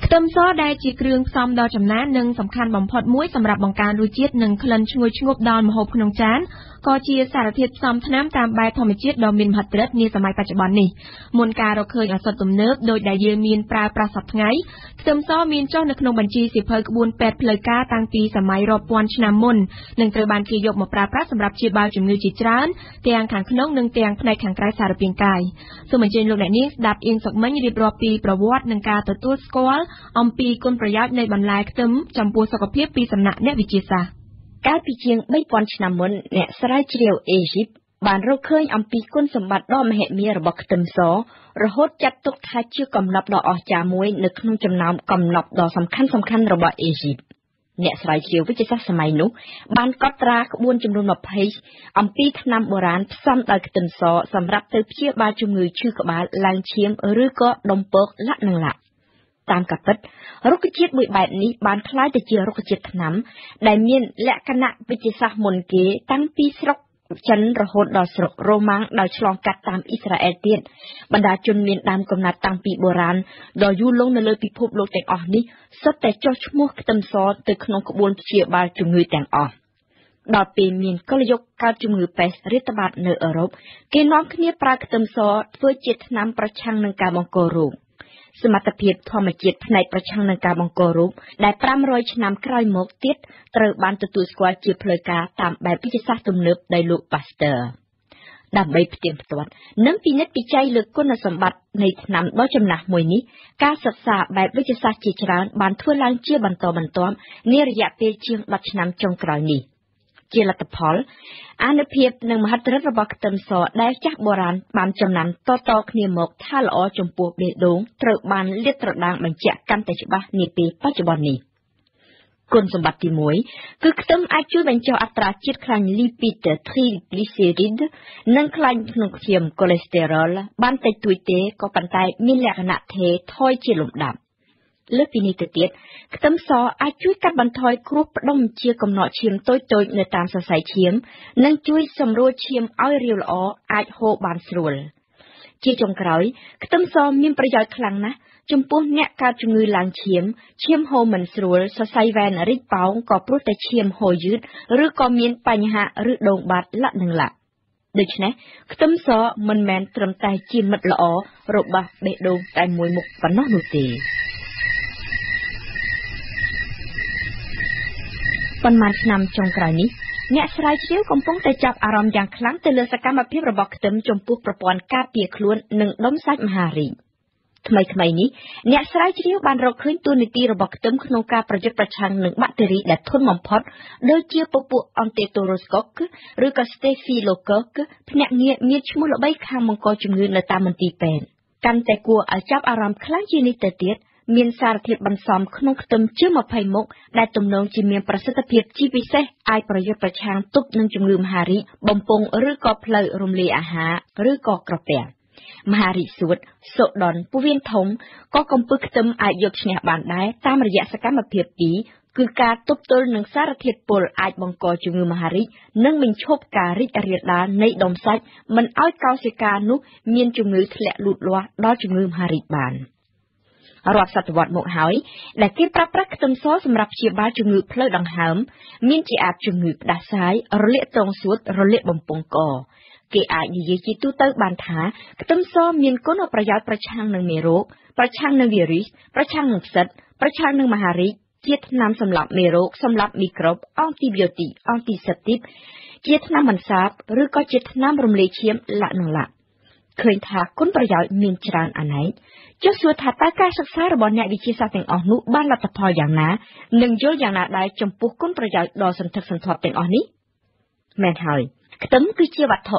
ខ្ទឹមសដែលជាគ្រឿងផ្សំដ៏ចំណាននិងសំខាន់បំផុតមួយសម្រាប់បង្កើនរសជាតិនិងក្លិនឈ្ងុយឈ្ងប់ដល់ម្ហូបក្នុងចាន có chia sẻ thiệt sầm tham tam bài thầm chiết đo minh hạt đất như sầm ai bạch bón này môn cà rọc khơi ở sọt tôm nước đôi đại dương miền pra pra sập ngay sầm so miền cho nước nông bản chi sịp hơi buôn pet lời ca tăng pi sầm ai rọc quan nam môn nâng từ bàn kỳ dục một pra pra sầm rập chia bao chủng như chỉ trán tiang kháng nông nâng tiang này kháng trái sả đập cài sầm bản trên lúc này ní đạp in sập mấy như điệp rọc pi pra vót nâng cà từ tuốt score ông pi côn pra yết này bàn lại tấm chầm buôn sọc phép pi sầm nặng nét vị chia sẻ Các vị chieng bay quan năm môn nè sài triều Egypt bàn rô khơi âm pi quân sầm bạt đo mẹ mía ở bậc tầm số rồi hốt chặt tốc thái chưa cầm lọc đỏ ở trà muối nực nung chầm nóng cầm lọc đỏ sầm khăn sầm khăn rồi bỏ Egypt nè sài triều với chế sát sầm mày nú bàn cọt ra buôn chầm luôn mập hay âm pi năm bờ rán xăm đời tầm số sầm rập tới phía ba chục người chưa có bà lang chiếm ở rưỡi có đông bớt lát năng lạ Tam cặp bích, rốt cái chiếc bụi bại ní bán khái để chia rốt cái chiếc nắm, đại miên lẽ căn nặng với chia sẻ môn kế tăng pi sọc chân rồi hồn đỏ sọc Roman đòi chọn cắt tam Israel tiền, bản đa chôn miên tam cầm nát tăng pi Boran, đòi du lông nơi pi phụp lột tàng ở ní, sắp tới cho chúng mua tâm so từ không có buôn chia ba chục người tàng ở. Đòi pi miên có lợi dụng cao chục người pes rít bát nơi Europe, cái nón kia pra tâm so với chiếc nắm pra chăng nâng cao bằng cổ ruộng. สมัตติเพียรธรรมจิตในประชังนังกาบังกรูปได้ปรามรอยชนามใครหมกติดสำหรับเติมเพียรประชังนังกาบังกรูปในประชังนังกาบังกรูปได้ปรามรอยชนามใครหมกติดสำหรับเติมเพียรประชังนังกาบังกรูปได้ปรามรอยชนามใครหมกติดสำหรับเติมเพียรประชังนังกาบังกรูป ជាលទ្ធផលអនុភាពនឹងមហិទ្ធិឫទ្ធិរបស់ខ្ទឹមសដែលចាស់បុរាណបានចំណាំតតគ្នាមកថាល្អចំពោះបេះដូងត្រូវបានលាតត្រដាងបញ្ជាក់កាន់តែច្បាស់នាពេលបច្ចុប្បន្ននេះគុណសម្បត្តិទី 1 លើពីនេះទៅទៀតខ្ទឹមសអាចជួយកាត់បន្ថយគ្រោះផ្ដុំជាកំណត់ឈាមតូចៗនៅតាមសរសៃឈាមនិងជួយសម្រួលឈាមឲ្យរាវល្អអាចហូរបានស្រួលជាចុងក្រោយខ្ទឹមសមានប្រយោជន៍ខ្លាំងណាស់ចំពោះអ្នកកើតជំងឺឡើងឈាមឈាមហូរមិនស្រួលសរសៃវែនរីកប៉ោងក៏ព្រោះតែឈាមហូរយឺតឬក៏មានបញ្ហាឬដងបាតលក្ខណៈនេះដូច្នេះខ្ទឹមសមិនមែនត្រឹមតែជាមិត្តល្អ របស់បេះដូងតែមួយមុខប៉ុណ្ណោះនោះទេប៉ុន្មានឆ្នាំចុងក្រោយនេះអ្នកស្រាវជ្រាវបានរកឃើញតួនាទីរបស់ខ្ទឹមក្នុងការប្រយុទ្ធប្រឆាងនឹងបាក់តេរីដែលធន់បំផុតដូចជាពពុះអន្តេតូរ៉ូស្កុកឬក៏ស្តេហ្វីឡូកុកព្រមទាំងងាកមានឈ្មោះល្បីខាងមង្គលជំងឺនៅតាមមន្ទីរពេទ្យ មានសារធាតុបន្សំក្នុងខ្ទឹមជាមភ័យមុខដែលទំនងជាមានប្រសិទ្ធភាពជាពិសេសអាចប្រយុទ្ធប្រឆាំងទប់នឹងជំងឺមហារីកបំពង់ឬក៏ផ្លូវរំលាយអាហារឬក៏ក្រពះមហារីកស្ងួតសោកដន់ពោះវៀនធំក៏កំពុងខ្ទឹមអាចយកឈ្នះបានដែរតាមរយៈសកម្មភាពពីគឺការទប់ទល់នឹងសារធាតុពុលអាចបង្កជំងឺមហារីកនិងបញ្ឈប់ការរីករាលដាលនៃដុំសាច់មិនឲ្យកោសិកានោះមានជំងឺធ្លាក់លូតលាស់ដល់ជំងឺមហារីកបាន រដ្ឋសតវត្សមកហើយដែលគេប្រាប់ប្រាស់ខ្ទឹមសសម្រាប់ព្យាបាលជំងឺផ្លូវដង្ហើមមានជាអាបជំងឺផ្ដាសាយរលាកតងសួតរលាកបំពង់កគេអាចនិយាយជាទូទៅបានថាខ្ទឹមសមានគុណប្រយោជន៍ប្រឆាំងនឹងមេរោកប្រឆាំងនឹងវីរុសប្រឆាំងនឹងផ្សិតប្រឆាំងនឹងមហារីកជាតិថ្នាំសម្លាប់មេរោគសម្លាប់មីក្រូបអង់ទីប៊ីយោទីកអង់ទីសេបទីកជាថ្នាំបន្សាបឬក៏ជាថ្នាំរំលាយឈាមលក្ខណៈ ចុះសួរថាតើការសិក្សារបស់អ្នកវិទ្យាសាស្ត្រទាំងអស់នោះបានលទ្ធផលយ៉ាងណានឹងយល់យ៉ាងណាដែរចំពោះគុណប្រយោជន៍ដ៏សន្ធឹកសន្ធាប់ទាំងអស់នេះមែនហើយខ្ទឹមគឺជាវត្ថុ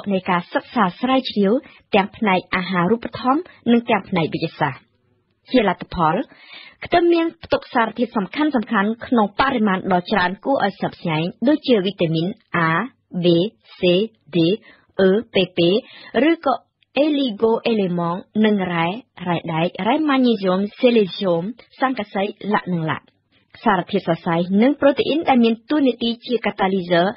เอลีโกเอเลมองនិងរ៉ែរ៉ៃដែករ៉ែម៉ាញ៉េស្យូមសេលីស្យូមសង្កសីលក្ខណៈ អ្នកស្រាវជ្រាវបានបកស្រាយបញ្យល់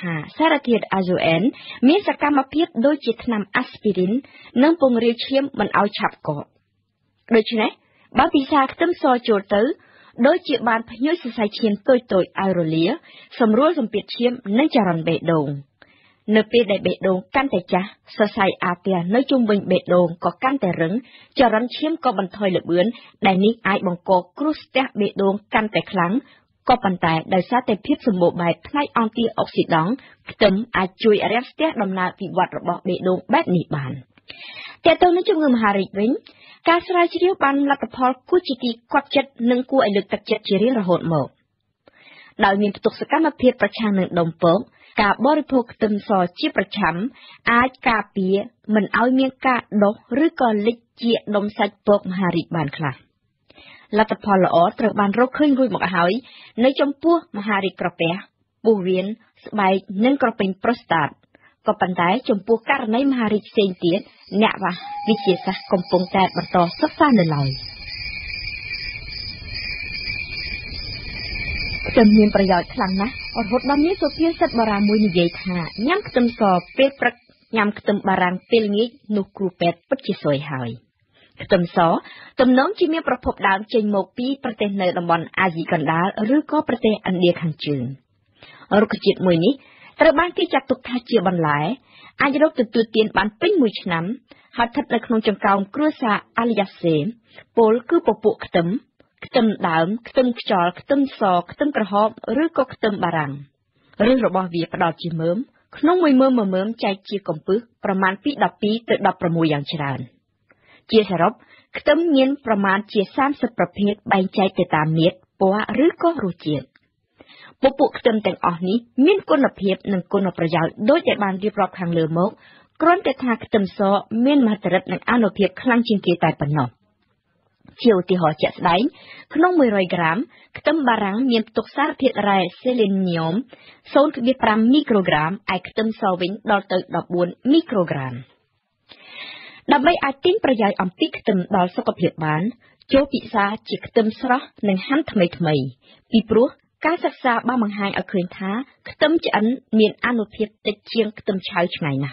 ថាសារធាតុអាសូអែនមានសកម្មភាពដូចជាថ្នាំអាស្ពីរីននិងពង្រាយឈាមមិនឲ្យឆាប់កក Đối chứ này, bà bí xa tâm so chổ tớ, đối chịu bàn phát nhuôi xa xa chiếm tôi tội ai rô lía, xâm rô dùm biệt chiếm nâng chả ròn bệ đồn. Nơi phía đại bệ đồn căn tài chá, xa xài á tìa nơi chung bình bệ đồn có căn tài rứng, chả rắn chiếm có bàn thoi lập bướn, đại ní ai bằng có cruz tè bệ đồn căn tài kháng, có bàn tài đại xa tài phiếp xâm bộ bài thay anti-oxidant, tấm ai chui á rét tè đầm nà vị hoạt rộ bọ bệ đồn bát nị bàn. Tè tông nơi chung ngâm hà rịch vĩnh, ca sra chiriêu bàn lạc tập hòl cú chi ti quạt chất nâng cua ai lực tập chất chiriêu ra hồn mộ. Đói mình tục sự cám phiếp bà trang nâng đồng phốm, cả bó rì phô tâm so chiếc bà chấm, ai cả bía, mình áo miếng cả đốt rư còn lịch chiếc đông sạch bốc hà rịch bàn khả. Là tập hòa lỡ trở bàn rô khơi ngùi một hỏi, nơi trong búa mà hà rịch cỏ bé, bù viên, sự bài nâng cỏ bình prostat, có bàn tái trong búa cả nấy mà hà rịch xên tiết, nạ và vì chia xa công phong tạp bà to sắp xa nơi lòng. Trong những bài giỏi khăn ná, ở hốt đám nhé số phía sạch bà ra mùi như vậy thà, nhằm cái tâm sò phê prắc, nhằm cái tâm bà ràng phê lý nụ cụ bẹt bất chì xôi hỏi. Cái tâm sò, tâm nóm chỉ miễn bà phộp đám trên một bí bà tế nơi đồng bọn A-dì gần đá rưu có bà tế ăn điếc hàng trường. Ở rút cái chuyện mùi ní, ta bán kia chạc tục tha chìa bàn lái, ai dọc từ tù tiên bán binh mùi chân nắm, hạt thật là không trong cao cửa xa aliase, bố cứ bộ bộ cái tâm. Cái tâm đám, cái tâm chó, cái tâm sọ, cái tâm cờ hòm, rứa có cái tâm bà rằng. Rứa rồi bỏ việc và đọt chì mớm, nóng mùi mơ mà mớm chai chìa công bước, bà màn phí đọc phí tự đọc bà mùi dàng chì ràn. Chia xa rốc, cái tâm nhiên bà màn chìa xám sập bà phết bánh chai tự tà miết, bó rứa có rù chiệt. Bộ bộ cái tâm tàng ổ ní, miên cô nập hiệp nâng cô nập bà giáo đối đại bàn điệp rọc hàng lửa mốc, còn tự thà cái tâm sọ, miên mà tự rập nâng án nộp hiệp khăn chinh kia tài bà nọ. Chiều thì họ chạy đánh, không mười rồi gram, cái tâm bà răng miền tục sát thiệt rài selenium, sốn cái việc trăm microgram, ai cái tâm so với đo tới đọc buồn microgram. Đặc biệt ai tin bây giờ ông biết cái tâm đo so với việc bán, chỗ bị xa chỉ cái tâm sờ nên hắn thay thay, vì bố cá sạc xa ba màng hai ở khuyên thá, cái tâm chỉ ấn miền ăn một thiệt tịch chiêng cái tâm cháo ngày nè.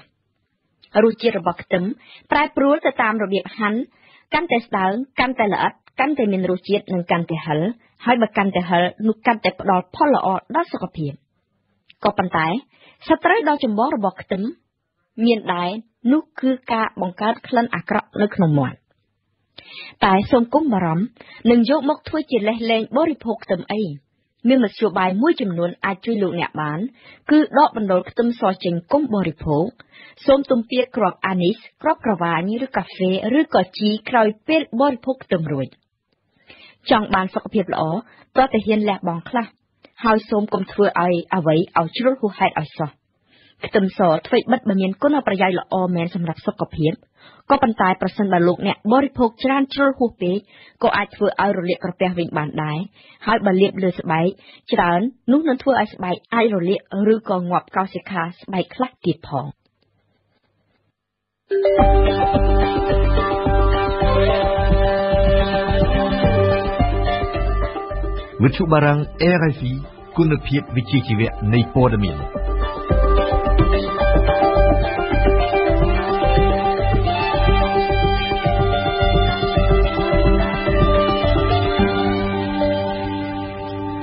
Rồi chia bọc tâm, prai bố sẽ tam rồi việc hắn. Căn thể đảo, căn thể lợt, căn thể miền ruột chết nên căn thể hở, hai bậc căn thể hở, nút căn thể đỏ phò lọ đó sẽ có phiền. Có bàn tay, sắp tới đo chấm bó bọc tấm, miền đáy nút cứ ca bằng cá khăn ác rọ lực nồng mòn. Tại sông cúng bà rắm, nâng dỗ mốc thui chỉ lên lên bó rì phộc tấm ấy, miền một chiều bài mũi chấm nuôn ai truy lụ nhẹ bán, cứ đo bàn đầu tấm so chỉnh cúng bó rì phộc. Xôm tùm phía krok anis, krok krovani, rư cà phê, rư cò chi, kroi phê bó rì phúc tùm rùi. Trong bàn sọc phiệt lõ, tòa thể hiên lạc bóng khla. Hào xôm cùng thua ai, à vấy, áo chú rốt hù hạt áo sọ. Cái tùm sọ thuê bất bà miên côn à bà dài lõ mẹn xâm rạp sọc phiệt. Có bàn tài bà sân bà lục nẹ bó rì phúc tràn chú rốt hù phê, có ai thua ai rô liệt rô phê vinh bàn đáy. Hai bà liệp lừa sạc báy, chứ đán, nút nâng thua ai sạc báy, ai rô liệt rư cò ngọp cao sạc khá sạc báy khắc tiệt phóng. Với chú barang e rờ ép i, quân lập hiệp vị trí chỉ vẹn này po đầm miền.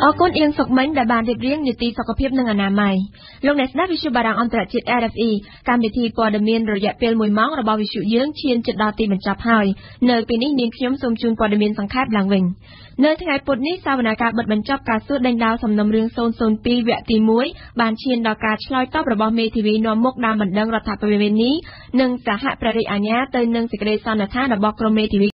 Ở con yên sọc mến đại bàn việc riêng như tì sọc hiệp nâng ở Nam Mai. Lúc này đã với chú bà rằng ông trả chiếc e rờ ép i, cảm nhận thì qua đầm miền rồi dạy pêl mùi móng rồi bảo với chú dưỡng chiên chiếc đào tì mình chạp hỏi, nơi bên ít niên khiếm xông chung qua đầm miền sang khép làng vình. Nơi tháng ngày bột nít sao bà nạc bật bánh chạp cả suốt đánh đào xâm nằm riêng xôn xôn pi vẹn tì muối, bàn chiên đào cả chloi tóc rồi bảo mê thì vì nó mốc đàm bẩn đơn rồi thả bà bên ní, nâng xã hạ bà rị á nhá tới nâng xì kê đê son là thá rồi bảo kromê thì vì